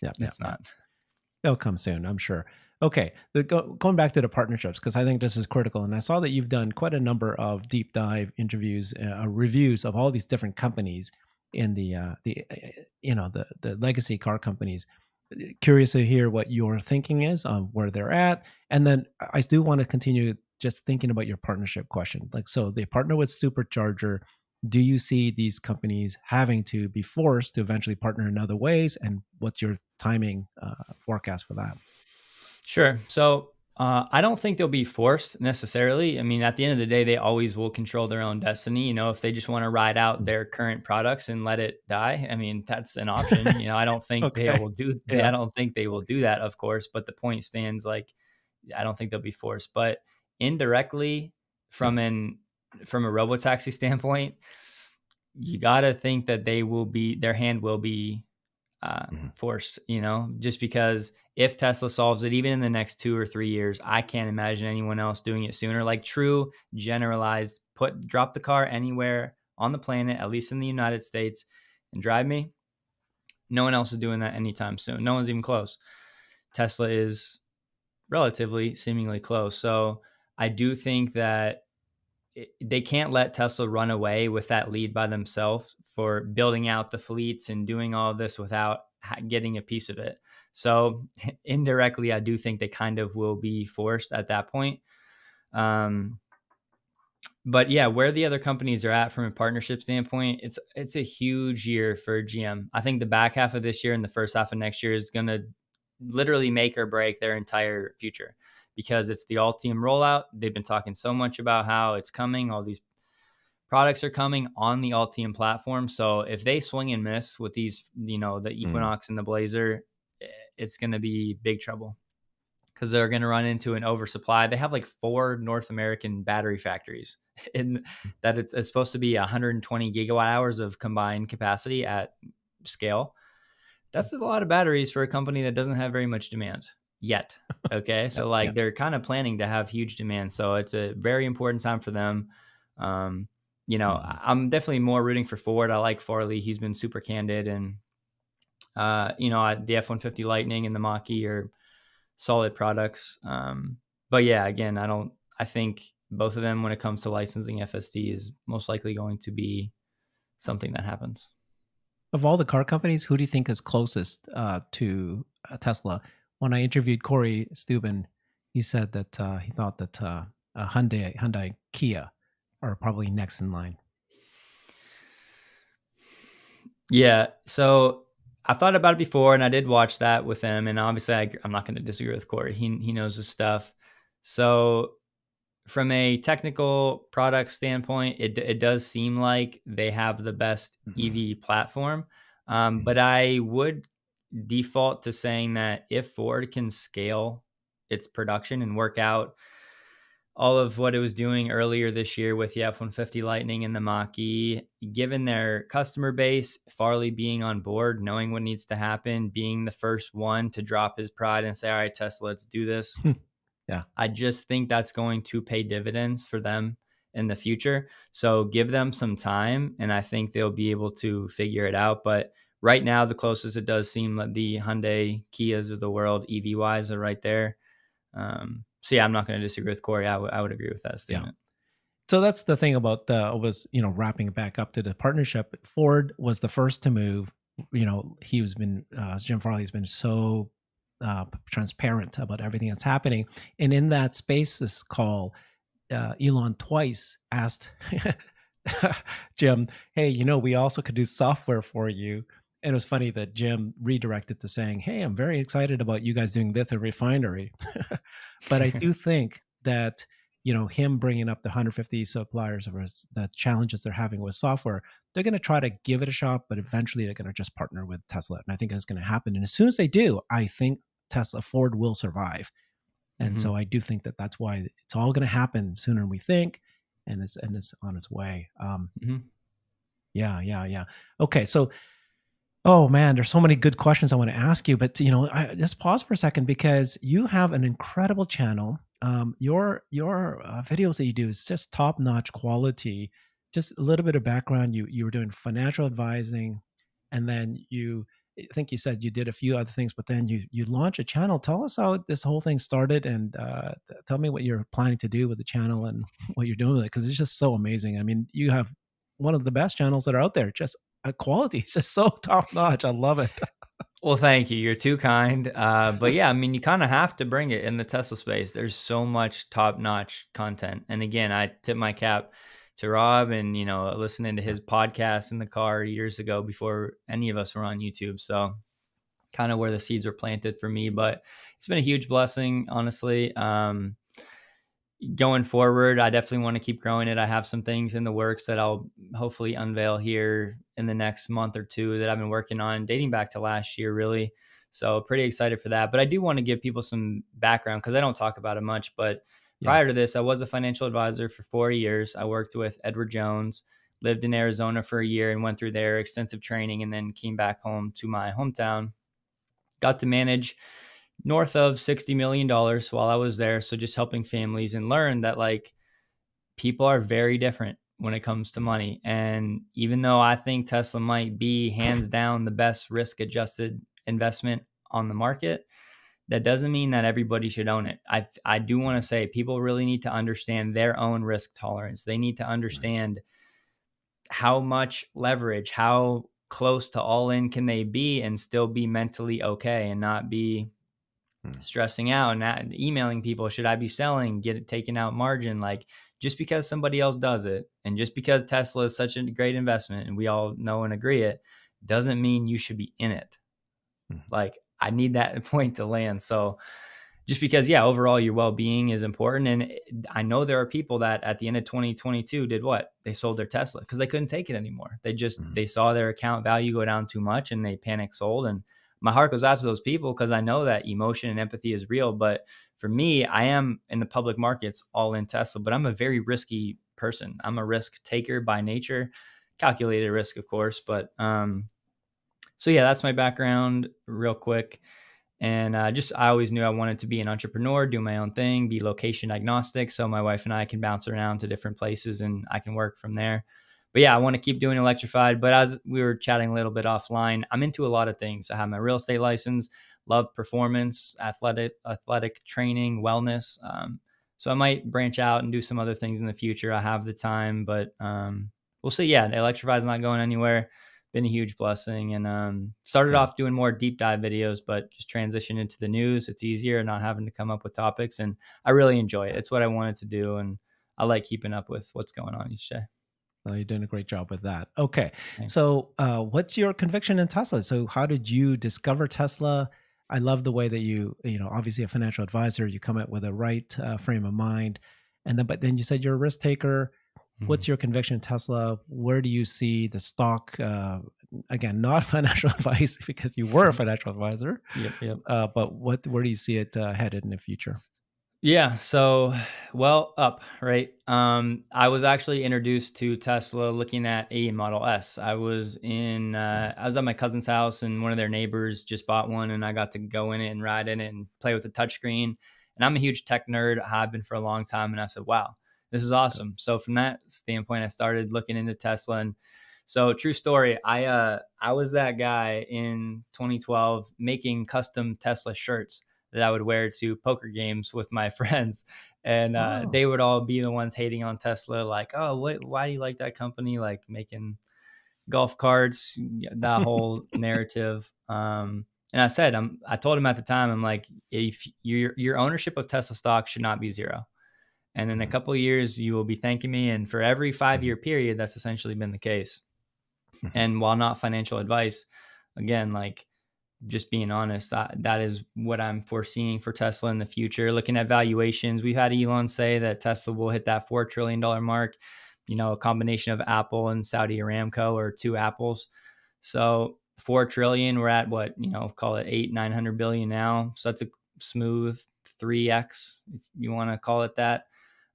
yeah, it's yeah. not. It'll come soon, I'm sure. Okay, the, go, going back to the partnerships, because I think this is critical. And I saw that you've done quite a number of deep dive interviews, uh, reviews of all these different companies in the uh, the you know the the legacy car companies. Curious to hear what your thinking is on where they're at, and then I do want to continue just thinking about your partnership question. Like, so they partner with Supercharger. Do you see these companies having to be forced to eventually partner in other ways, and what's your timing uh, forecast for that? Sure. So Uh, I don't think they'll be forced necessarily. I mean, at the end of the day, they always will control their own destiny. You know, if they just want to ride out their current products and let it die, I mean, that's an option. You know, I don't think okay. they will do. Yeah. I don't think they will do that, of course. But the point stands, like, I don't think they'll be forced. But indirectly, from an from a robotaxi standpoint, you got to think that they will be their hand will be uh, mm-hmm. forced. You know, just because. If Tesla solves it, even in the next two or three years, I can't imagine anyone else doing it sooner. Like true, generalized, put drop the car anywhere on the planet, at least in the United States, and drive me. No one else is doing that anytime soon. No one's even close. Tesla is relatively, seemingly close. So I do think that it, they can't let Tesla run away with that lead by themselves for building out the fleets and doing all this without getting a piece of it. So indirectly, I do think they kind of will be forced at that point. Um, but yeah, where the other companies are at from a partnership standpoint, it's it's a huge year for G M. I think the back half of this year and the first half of next year is going to literally make or break their entire future, because it's the Ultium rollout. They've been talking so much about how it's coming. All these products are coming on the Ultium platform. So if they swing and miss with these, you know, the Equinox mm. and the Blazer, it's going to be big trouble, because they're going to run into an oversupply. They have like four North American battery factories, and that it's, it's supposed to be one hundred twenty gigawatt hours of combined capacity at scale. That's a lot of batteries for a company that doesn't have very much demand yet. Okay. So like yeah. they're kind of planning to have huge demand. So it's a very important time for them. Um, you know, I'm definitely more rooting for Ford. I like Farley. He's been super candid, and uh, you know, the F one fifty Lightning and the Mach-E are solid products. Um, but yeah, again, I don't, I think both of them, when it comes to licensing, F S D is most likely going to be something that happens. Of all the car companies, who do you think is closest uh, to uh, Tesla? When I interviewed Corey Steuben, he said that uh, he thought that uh, uh, Hyundai, Hyundai, Kia are probably next in line. Yeah, so I thought about it before, and I did watch that with him. And obviously, I, I'm not going to disagree with Corey. He he knows his stuff. So from a technical product standpoint, it it does seem like they have the best mm-hmm. E V platform. Um, but I would default to saying that if Ford can scale its production and work out all of what it was doing earlier this year with the F one fifty Lightning and the Mach-E, given their customer base, Farley being on board, knowing what needs to happen, being the first one to drop his pride and say, all right, Tesla, let's do this. Yeah, I just think that's going to pay dividends for them in the future. So give them some time, and I think they'll be able to figure it out. But right now, the closest it does seem like the Hyundai, Kias of the world, E V-wise, are right there. Um, So yeah, I'm not going to disagree with Corey. I, w I would agree with that statement. Yeah. So that's the thing about the, was, you know, wrapping it back up to the partnership. Ford was the first to move. You know, he was been, uh, Jim Farley has been so uh, transparent about everything that's happening. And in that Spaces call, uh, Elon twice asked Jim, hey, you know, we also could do software for you. And it was funny that Jim redirected to saying, hey, I'm very excited about you guys doing this at refinery. But I do think that, you know, him bringing up the one hundred fifty suppliers of his, the challenges they're having with software, they're going to try to give it a shot, but eventually they're going to just partner with Tesla. And I think that's going to happen. And as soon as they do, I think Tesla, Ford will survive. And mm-hmm. so I do think that that's why it's all going to happen sooner than we think. And it's, and it's on its way. Um, mm-hmm. Yeah, yeah, yeah. Okay, so... Oh man, there's so many good questions I want to ask you, but you know, I, let's pause for a second, because you have an incredible channel. Um, your your uh, videos that you do is just top-notch quality. Just a little bit of background: you you were doing financial advising, and then you, I think you said you did a few other things, but then you you launched a channel. Tell us how this whole thing started, and uh, tell me what you're planning to do with the channel and what you're doing with it, because it's just so amazing. I mean, you have one of the best channels that are out there. Just quality. It's just so top notch. I love it. Well, thank you. You're too kind. Uh, but yeah, I mean, you kind of have to bring it in the Tesla space. There's so much top notch content. And again, I tip my cap to Rob, and, you know, listening to his podcast in the car years ago before any of us were on YouTube. So kind of where the seeds were planted for me, but it's been a huge blessing, honestly. Um, Going forward, I definitely want to keep growing it. I have some things in the works that I'll hopefully unveil here in the next month or two that I've been working on dating back to last year, really. So pretty excited for that. But I do want to give people some background, because I don't talk about it much. But yeah. Prior to this, I was a financial advisor for four years. I worked with Edward Jones, lived in Arizona for a year and went through their extensive training, and then came back home to my hometown, got to manage north of sixty million dollars while I was there. So just helping families, and learn that like people are very different when it comes to money. And even though I think Tesla might be hands down the best risk adjusted investment on the market, that doesn't mean that everybody should own it. I, I do want to say people really need to understand their own risk tolerance. They need to understand how much leverage, how close to all in can they be and still be mentally okay and not be hmm. stressing out and not emailing people, should I be selling, get it taken out margin? Like, just because somebody else does it and just because Tesla is such a great investment and we all know and agree it, doesn't mean you should be in it. Mm-hmm. Like, I need that point to land. So just because, yeah, overall your well-being is important. And I know there are people that at the end of twenty twenty-two did what? They sold their Tesla because they couldn't take it anymore. They just, mm-hmm. they saw their account value go down too much and they panic sold. And my heart goes out to those people because I know that emotion and empathy is real. But for me, I am in the public markets all in Tesla, but I'm a very risky person. I'm a risk taker by nature, calculated risk, of course. But um, so yeah, that's my background real quick. And uh, just, I always knew I wanted to be an entrepreneur, do my own thing, be location agnostic. So my wife and I can bounce around to different places and I can work from there. But yeah, I want to keep doing Electrified. But as we were chatting a little bit offline, I'm into a lot of things. I have my real estate license, love performance, athletic, athletic training, wellness. Um, so I might branch out and do some other things in the future. I have the time, but um, we'll see. Yeah, Electrified's not going anywhere. Been a huge blessing, and um, started yeah. off doing more deep dive videos, but just transitioned into the news. It's easier not having to come up with topics, and I really enjoy it. It's what I wanted to do, and I like keeping up with what's going on each day. Well, you're doing a great job with that. Okay. Thanks. So uh, what's your conviction in Tesla? So how did you discover Tesla? I love the way that you, you know, obviously a financial advisor, you come out with a right uh, frame of mind. And then, but then you said you're a risk taker. Mm-hmm. What's your conviction in Tesla? Where do you see the stock? Uh, again, not financial advice because you were a financial advisor, yep, yep. Uh, but what, where do you see it uh, headed in the future? Yeah. So, well, up, right. Um, I was actually introduced to Tesla looking at a Model S. I was in, uh, I was at my cousin's house and one of their neighbors just bought one and I got to go in it and ride in it and play with the touchscreen. And I'm a huge tech nerd. I have been for a long time. And I said, wow, this is awesome. So from that standpoint, I started looking into Tesla. And so true story. I, uh, I was that guy in twenty twelve making custom Tesla shirts that I would wear to poker games with my friends. And uh, oh. they would all be the ones hating on Tesla. Like, oh, what, why do you like that company? Like making golf carts, that whole narrative. Um, and I said, I'm, I told him at the time, I'm like, if your, your ownership of Tesla stock should not be zero. And in a couple of years, you will be thanking me. And for every five year period, that's essentially been the case. And while not financial advice, again, like, just being honest, that, that is what I'm foreseeing for Tesla in the future. Looking at valuations, we've had Elon say that Tesla will hit that four trillion dollars mark, you know, a combination of Apple and Saudi Aramco or two Apples. So four trillion, we're at what, you know, call it eight, nine hundred billion now. So that's a smooth three X, if you want to call it that.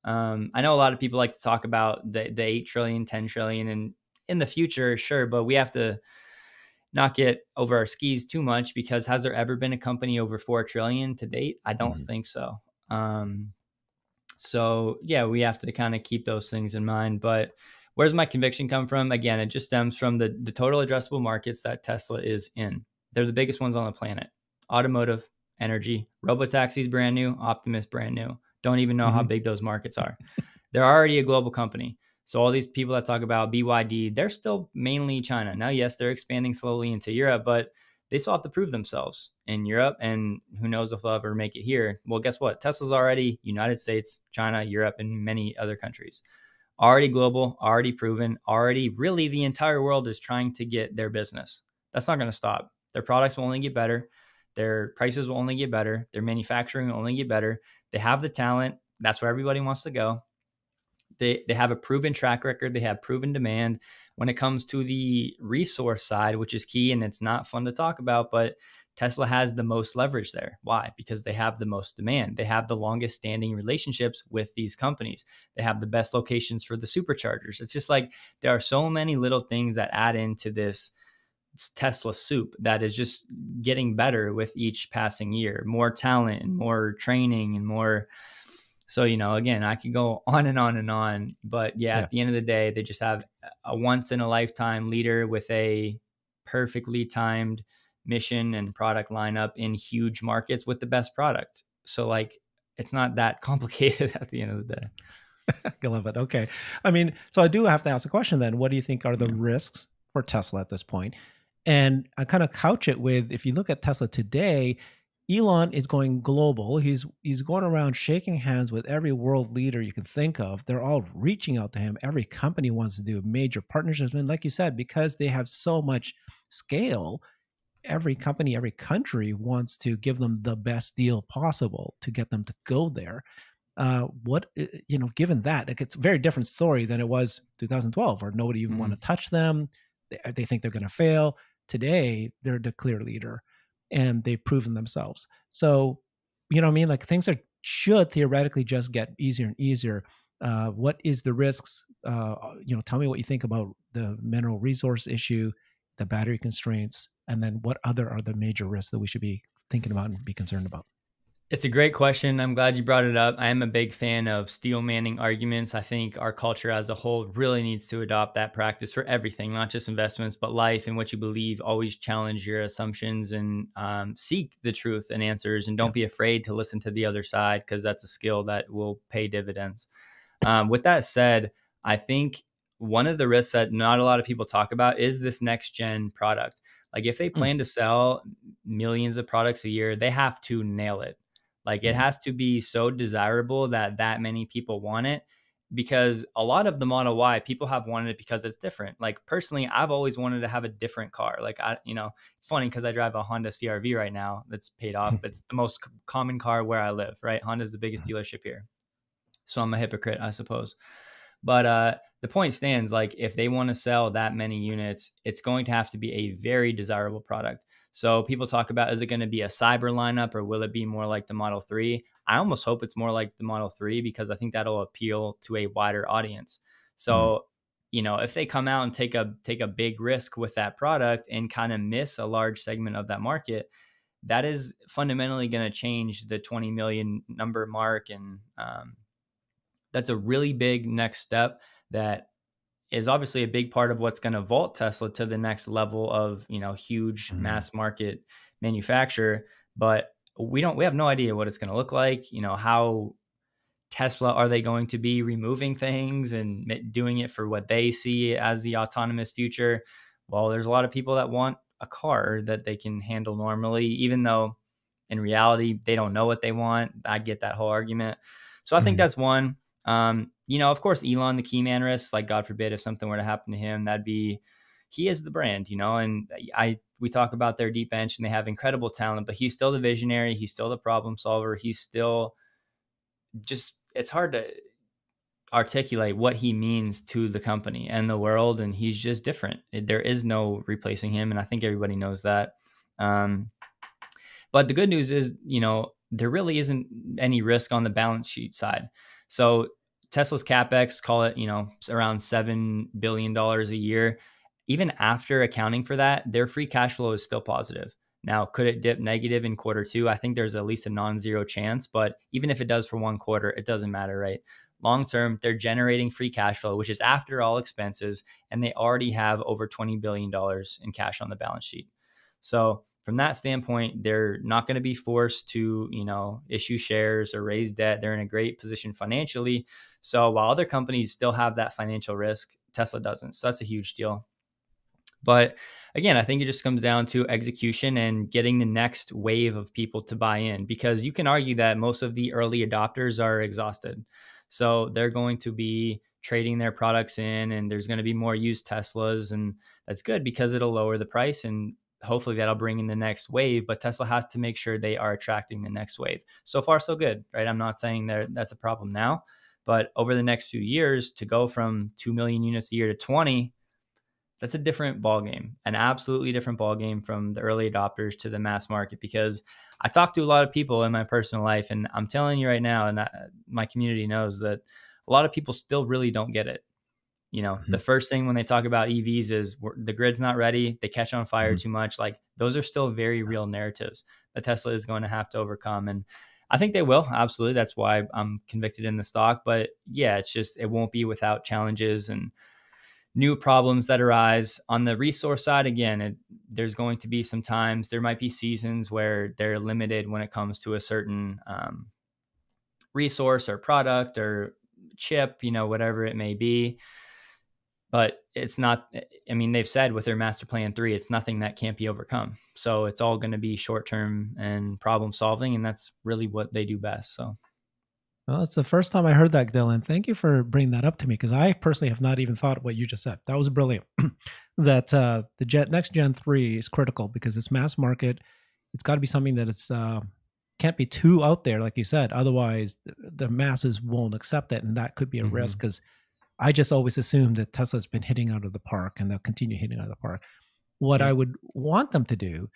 Um, I know a lot of people like to talk about the, the eight trillion, ten trillion and in the future, sure. But we have to not get over our skis too much because has there ever been a company over four trillion to date? I don't mm-hmm. think so. Um, so yeah, we have to kind of keep those things in mind, but where's my conviction come from? Again, it just stems from the, the total addressable markets that Tesla is in. They're the biggest ones on the planet. Automotive, energy, robotaxis, brand new, Optimus, brand new. Don't even know mm-hmm. how big those markets are. They're already a global company. So all these people that talk about B Y D, they're still mainly China. Now, yes, they're expanding slowly into Europe, but they still have to prove themselves in Europe. And who knows if they'll ever make it here. Well, guess what? Tesla's already United States, China, Europe, and many other countries. Already global, already proven, already really the entire world is trying to get their business. That's not going to stop. Their products will only get better. Their prices will only get better. Their manufacturing will only get better. They have the talent. That's where everybody wants to go. They, they have a proven track record. They have proven demand when it comes to the resource side, which is key. And it's not fun to talk about, but Tesla has the most leverage there. Why? Because they have the most demand. They have the longest standing relationships with these companies. They have the best locations for the superchargers. It's just like there are so many little things that add into this Tesla soup that is just getting better with each passing year, more talent and more training and more. So, you know, again, I could go on and on and on, but yeah, yeah, at the end of the day, they just have a once in a lifetime leader with a perfectly timed mission and product lineup in huge markets with the best product. So like, it's not that complicated at the end of the day. I love it. Okay. I mean, so I do have to ask a question then. What do you think are the yeah. risks or Tesla at this point. And I kind of couch it with, if you look at Tesla today, Elon is going global. He's he's going around shaking hands with every world leader you can think of. They're all reaching out to him. Every company wants to do major partnerships. And like you said, because they have so much scale, every company, every country wants to give them the best deal possible to get them to go there. Uh, what, you know, given that, like, it's a very different story than it was two thousand twelve, where nobody even mm-hmm. want to touch them. They, they think they're going to fail. Today, they're the clear leader, and they've proven themselves. So, you know what I mean? Like, things are, should theoretically just get easier and easier. Uh, what is the risks? Uh, you know, tell me what you think about the mineral resource issue, the battery constraints, and then what other are the major risks that we should be thinking about and be concerned about? It's a great question. I'm glad you brought it up. I am a big fan of steelmanning arguments. I think our culture as a whole really needs to adopt that practice for everything, not just investments, but life and what you believe. Always challenge your assumptions and um, seek the truth and answers, and don't yeah. be afraid to listen to the other side, because that's a skill that will pay dividends. Um, with that said, I think one of the risks that not a lot of people talk about is this next gen product. Like, if they plan to sell millions of products a year, they have to nail it. Like, it has to be so desirable that that many people want it, because a lot of the Model Y, people have wanted it because it's different. Like, personally, I've always wanted to have a different car. Like, I, you know, it's funny because I drive a Honda C R V right now that's paid off, but it's the most common car where I live, right? Honda's the biggest dealership here. So I'm a hypocrite, I suppose. But uh, the point stands, like, if they want to sell that many units, it's going to have to be a very desirable product. So people talk about, is it going to be a cyber lineup, or will it be more like the Model three? I almost hope it's more like the Model three, because I think that'll appeal to a wider audience. So, mm-hmm. you know, if they come out and take a take a big risk with that product and kind of miss a large segment of that market, that is fundamentally going to change the twenty million number mark. And um, that's a really big next step that is obviously a big part of what's going to vault Tesla to the next level of, you know, huge mm-hmm. mass market manufacturer. But we don't, we have no idea what it's going to look like. You know, how Tesla, are they going to be removing things and doing it for what they see as the autonomous future? Well, there's a lot of people that want a car that they can handle normally, even though in reality, they don't know what they want. I get that whole argument. So I mm-hmm. think that's one. Um, you know, of course, Elon, the key man risk, like, God forbid, if something were to happen to him, that'd be, he is the brand, you know, and I, we talk about their deep bench and they have incredible talent, but he's still the visionary. He's still the problem solver. He's still just, it's hard to articulate what he means to the company and the world. And he's just different. There is no replacing him. And I think everybody knows that. Um, but the good news is, you know, there really isn't any risk on the balance sheet side. So Tesla's CapEx, call it, you know, around seven billion dollars a year. Even after accounting for that, their free cash flow is still positive. Now, could it dip negative in quarter two? I think there's at least a non-zero chance, but even if it does for one quarter, it doesn't matter, right? Long-term, they're generating free cash flow, which is after all expenses, and they already have over twenty billion dollars in cash on the balance sheet. So from that standpoint, they're not going to be forced to, you know, issue shares or raise debt. They're in a great position financially. So while other companies still have that financial risk, Tesla doesn't. So that's a huge deal. But again, I think it just comes down to execution and getting the next wave of people to buy in, because you can argue that most of the early adopters are exhausted. So they're going to be trading their products in, and there's going to be more used Teslas. And that's good because it'll lower the price, and hopefully that'll bring in the next wave, but Tesla has to make sure they are attracting the next wave. So far, so good, right? I'm not saying that that's a problem now, but over the next few years, to go from two million units a year to twenty, that's a different ballgame, an absolutely different ballgame from the early adopters to the mass market. Because I talk to a lot of people in my personal life, and I'm telling you right now, and that, my community knows that a lot of people still really don't get it. You know, mm-hmm. the first thing when they talk about E Vs is the grid's not ready. They catch on fire mm-hmm. too much. Like, those are still very real narratives that Tesla is going to have to overcome. And I think they will. Absolutely. That's why I'm convicted in the stock. But yeah, it's just, it won't be without challenges and new problems that arise. On the resource side, again, it, there's going to be some times, there might be seasons where they're limited when it comes to a certain um, resource or product or chip, you know, whatever it may be. But it's not, I mean, they've said with their master plan three, it's nothing that can't be overcome. So it's all going to be short term and problem solving. And that's really what they do best. So. Well, that's the first time I heard that, Dillon. Thank you for bringing that up to me, because I personally have not even thought of what you just said. That was brilliant. that uh, the jet, next gen three is critical because it's mass market. It's got to be something that it's uh, can't be too out there, like you said. Otherwise, the, the masses won't accept it, and that could be a mm-hmm. risk. Because I just always assumed that Tesla's been hitting out of the park, and they'll continue hitting out of the park. What yeah. I would want them to do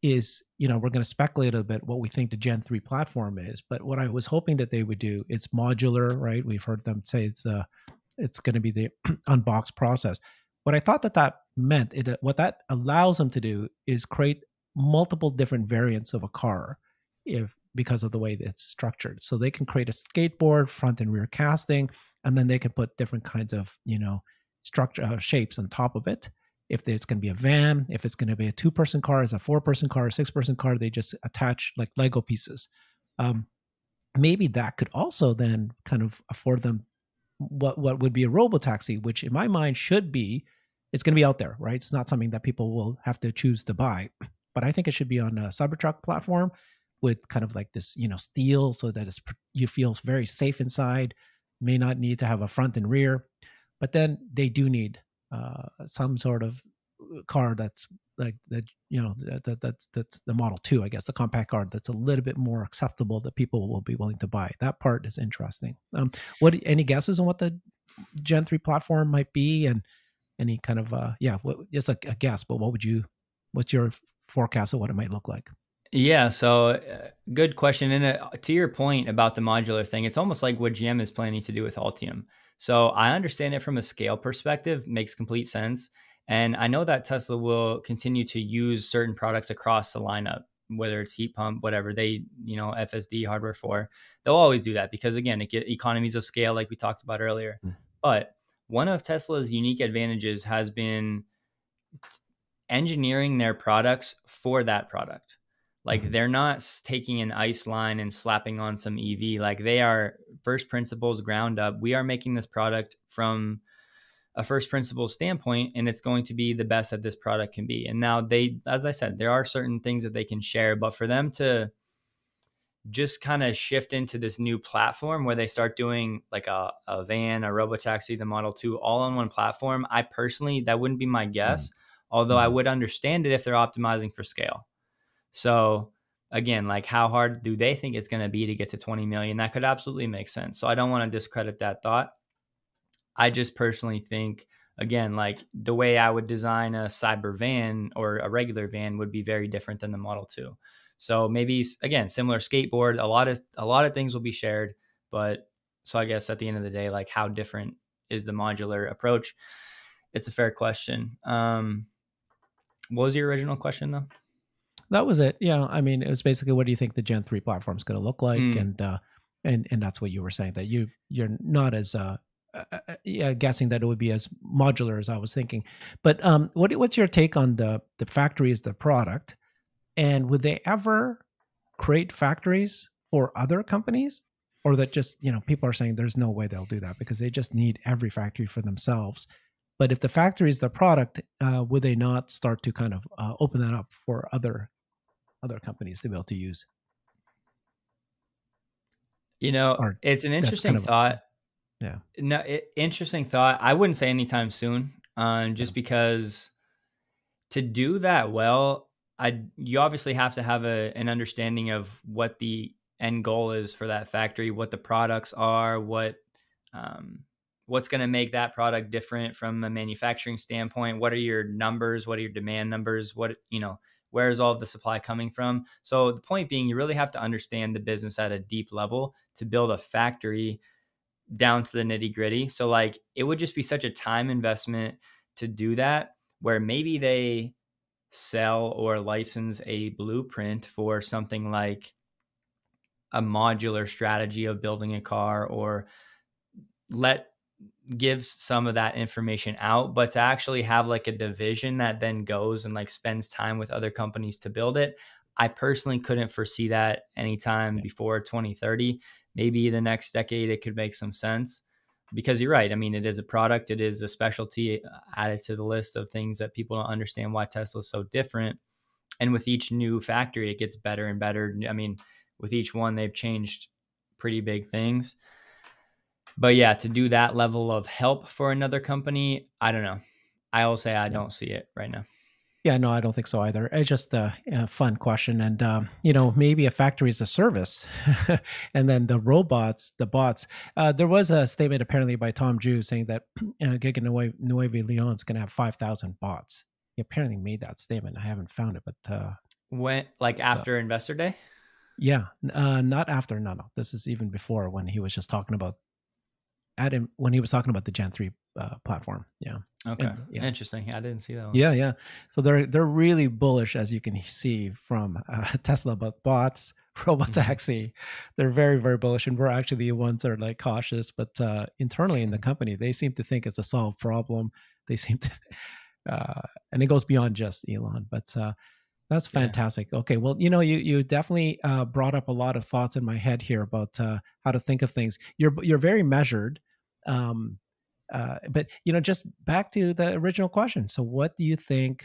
is, you know, we're going to speculate a bit what we think the Gen three platform is, but what I was hoping that they would do, it's modular, right? We've heard them say it's uh, it's going to be the unbox process. What I thought that that meant, it, what that allows them to do is create multiple different variants of a car if because of the way that it's structured. So they can create a skateboard, front and rear casting, and then they can put different kinds of, you know, structure uh, shapes on top of it. If it's going to be a van, if it's going to be a two-person car, it's a four-person car, a six-person car, they just attach like Lego pieces. Um, maybe that could also then kind of afford them what, what would be a robo-taxi, which in my mind should be, it's going to be out there, right? It's not something that people will have to choose to buy. But I think it should be on a Cybertruck platform with kind of like this, you know, steel so that it's, you feel very safe inside, may not need to have a front and rear. But then they do need Uh, some sort of car that's like that, you know, that that's that's the Model two, I guess, the compact car that's a little bit more acceptable that people will be willing to buy. That part is interesting. Um, what any guesses on what the Gen three platform might be, and any kind of uh, yeah, what, just a, a guess? But what would you, what's your forecast of what it might look like? Yeah, so uh, good question. And uh, to your point about the modular thing, it's almost like what G M is planning to do with Ultium. So I understand it from a scale perspective, makes complete sense. And I know that Tesla will continue to use certain products across the lineup, whether it's heat pump, whatever they, you know, F S D hardware for, they'll always do that because again, it get economies of scale like we talked about earlier. Mm. But one of Tesla's unique advantages has been engineering their products for that product. Like they're not taking an ICE line and slapping on some E V. Like they are first principles ground up. We are making this product from a first principle standpoint, and it's going to be the best that this product can be. And now they, as I said, there are certain things that they can share, but for them to just kind of shift into this new platform where they start doing like a, a van, a robotaxi, the Model two, all on one platform, I personally, that wouldn't be my guess. Although I would understand it if they're optimizing for scale. So again, like how hard do they think it's going to be to get to twenty million? That could absolutely make sense. So I don't want to discredit that thought. I just personally think, again, like the way I would design a cyber van or a regular van would be very different than the Model two. So maybe, again, similar skateboard, a lot of, a lot of things will be shared. But so I guess at the end of the day, like how different is the modular approach? It's a fair question. Um, what was your original question though? That was it. Yeah. I mean, it was basically, what do you think the Gen three platform is going to look like? Mm. And, uh, and, and that's what you were saying, that you, you're not as, uh, uh, yeah, guessing that it would be as modular as I was thinking, but, um, what, what's your take on the, the factory as the product, and would they ever create factories for other companies, or that just, you know, people are saying there's no way they'll do that because they just need every factory for themselves. But if the factory is the product, uh, would they not start to kind of, uh, open that up for other other companies to be able to use? You know, or it's an interesting kind of, thought. Yeah. No, it, interesting thought. I wouldn't say anytime soon, um, just yeah. because to do that well, I you obviously have to have a, an understanding of what the end goal is for that factory, what the products are, what um, what's going to make that product different from a manufacturing standpoint. What are your numbers? What are your demand numbers? What, you know, where is all of the supply coming from? So the point being, you really have to understand the business at a deep level to build a factory down to the nitty gritty. So like, it would just be such a time investment to do that, where maybe they sell or license a blueprint for something like a modular strategy of building a car, or let gives some of that information out, but to actually have like a division that then goes and like spends time with other companies to build it. I personally couldn't foresee that anytime before twenty thirty, maybe the next decade, it could make some sense. because you're right. I mean, it is a product. It is a specialty added to the list of things that people don't understand why Tesla is so different. And with each new factory, it gets better and better. I mean, with each one, they've changed pretty big things. But yeah, to do that level of help for another company, I don't know. I will say I yeah. don't see it right now. Yeah, no, I don't think so either. It's just a, a fun question. And, um, you know, maybe a factory is a service and then the robots, the bots. Uh, there was a statement apparently by Tom Jew saying that uh, Giga Nueva Leon is going to have five thousand bots. He apparently made that statement. I haven't found it, but. Uh, when, like after uh, Investor Day? Yeah, uh, not after. No, no. This is even before when he was just talking about. Adam, when he was talking about the Gen three uh, platform. Yeah. Okay. And, yeah. Interesting. I didn't see that one. Yeah. Yeah. So they're, they're really bullish, as you can see from uh, Tesla, but bots, robot taxi, mm-hmm. they're very, very bullish. And we're actually the ones that are like cautious, but uh, internally in the company, they seem to think it's a solved problem. They seem to, uh, and it goes beyond just Elon, but uh, that's fantastic. Yeah. Okay. Well, you know, you, you definitely uh, brought up a lot of thoughts in my head here about uh, how to think of things. You're, you're very measured. Um, uh, but, you know, just back to the original question. So what do you think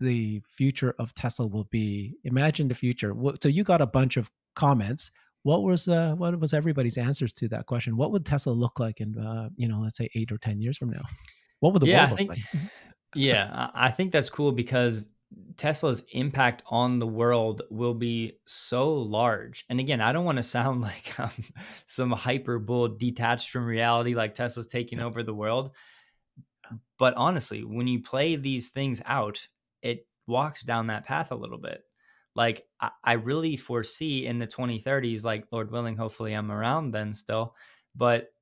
the future of Tesla will be? Imagine the future. So you got a bunch of comments. What was, uh, what was everybody's answers to that question? What would Tesla look like in, uh, you know, let's say eight or ten years from now? What would the yeah, world I think, look like? Yeah, I think that's cool because Tesla's impact on the world will be so large. And again, I don't want to sound like I'm some hyper bull detached from reality, like Tesla's taking over the world. But honestly, when you play these things out, it walks down that path a little bit. Like I, I really foresee in the twenty thirties, like Lord willing, hopefully I'm around then still, but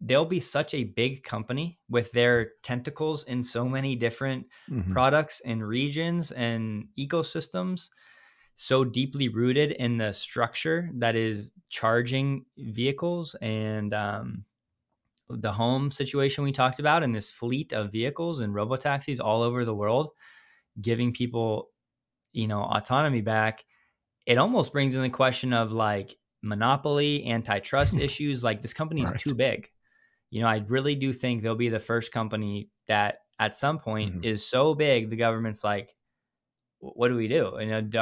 they'll be such a big company with their tentacles in so many different mm-hmm. products and regions and ecosystems, so deeply rooted in the structure that is charging vehicles and um, the home situation we talked about, and this fleet of vehicles and robotaxis all over the world, giving people, you know, autonomy back. It almost brings in the question of like, monopoly, antitrust issues. Like this company is right. too big. You know, I really do think they'll be the first company that at some point mm-hmm. is so big, the government's like, what do we do? And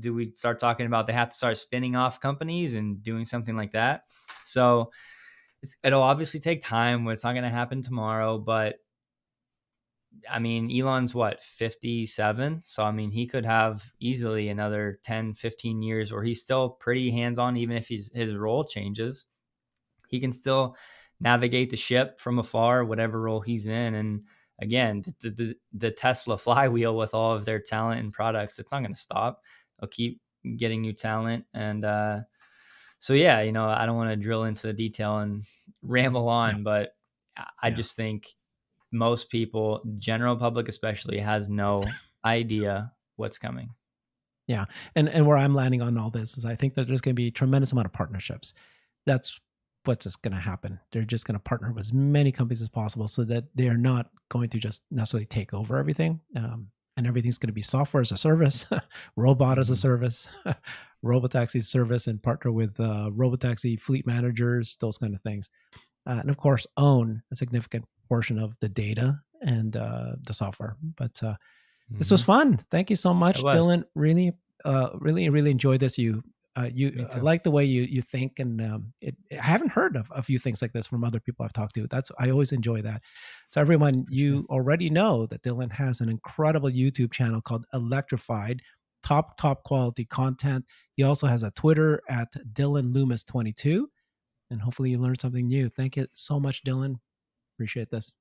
do we start talking about, they have to start spinning off companies and doing something like that. So it's, it'll obviously take time. It's not going to happen tomorrow, but I mean, Elon's what, fifty-seven. So, I mean, he could have easily another ten, fifteen years where he's still pretty hands-on, even if he's, his role changes. He can still navigate the ship from afar, whatever role he's in. And again, the, the, the Tesla flywheel with all of their talent and products, it's not going to stop. They'll keep getting new talent. And uh, so, yeah, you know, I don't want to drill into the detail and ramble on, yeah. but I yeah. just think most people, general public especially, has no idea what's coming. Yeah. And and where I'm landing on all this is I think that there's going to be a tremendous amount of partnerships. That's what's just going to happen. They're just going to partner with as many companies as possible so that they're not going to just necessarily take over everything. Um, and everything's going to be software as a service, robot as a service, robotaxi service, and partner with uh, robotaxi fleet managers, those kind of things. Uh, and of course, own a significant portion of the data and uh, the software. But uh, mm-hmm. this was fun. Thank you so much, Dillon. Really, uh, really, really enjoyed this. You, uh, you, I like the way you you think, and um, it, I haven't heard of a few things like this from other people I've talked to. That's I always enjoy that. So everyone, you sure. already know that Dillon has an incredible YouTube channel called Electrified. Top top quality content. He also has a Twitter at Dillon Loomis twenty-two. And hopefully you learned something new. Thank you so much, Dillon. Appreciate this.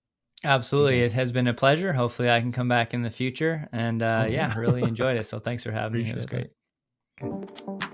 Absolutely. It has been a pleasure. Hopefully I can come back in the future. And uh, oh, yeah. yeah, really enjoyed it. So thanks for having Appreciate me. It was great. It. Okay.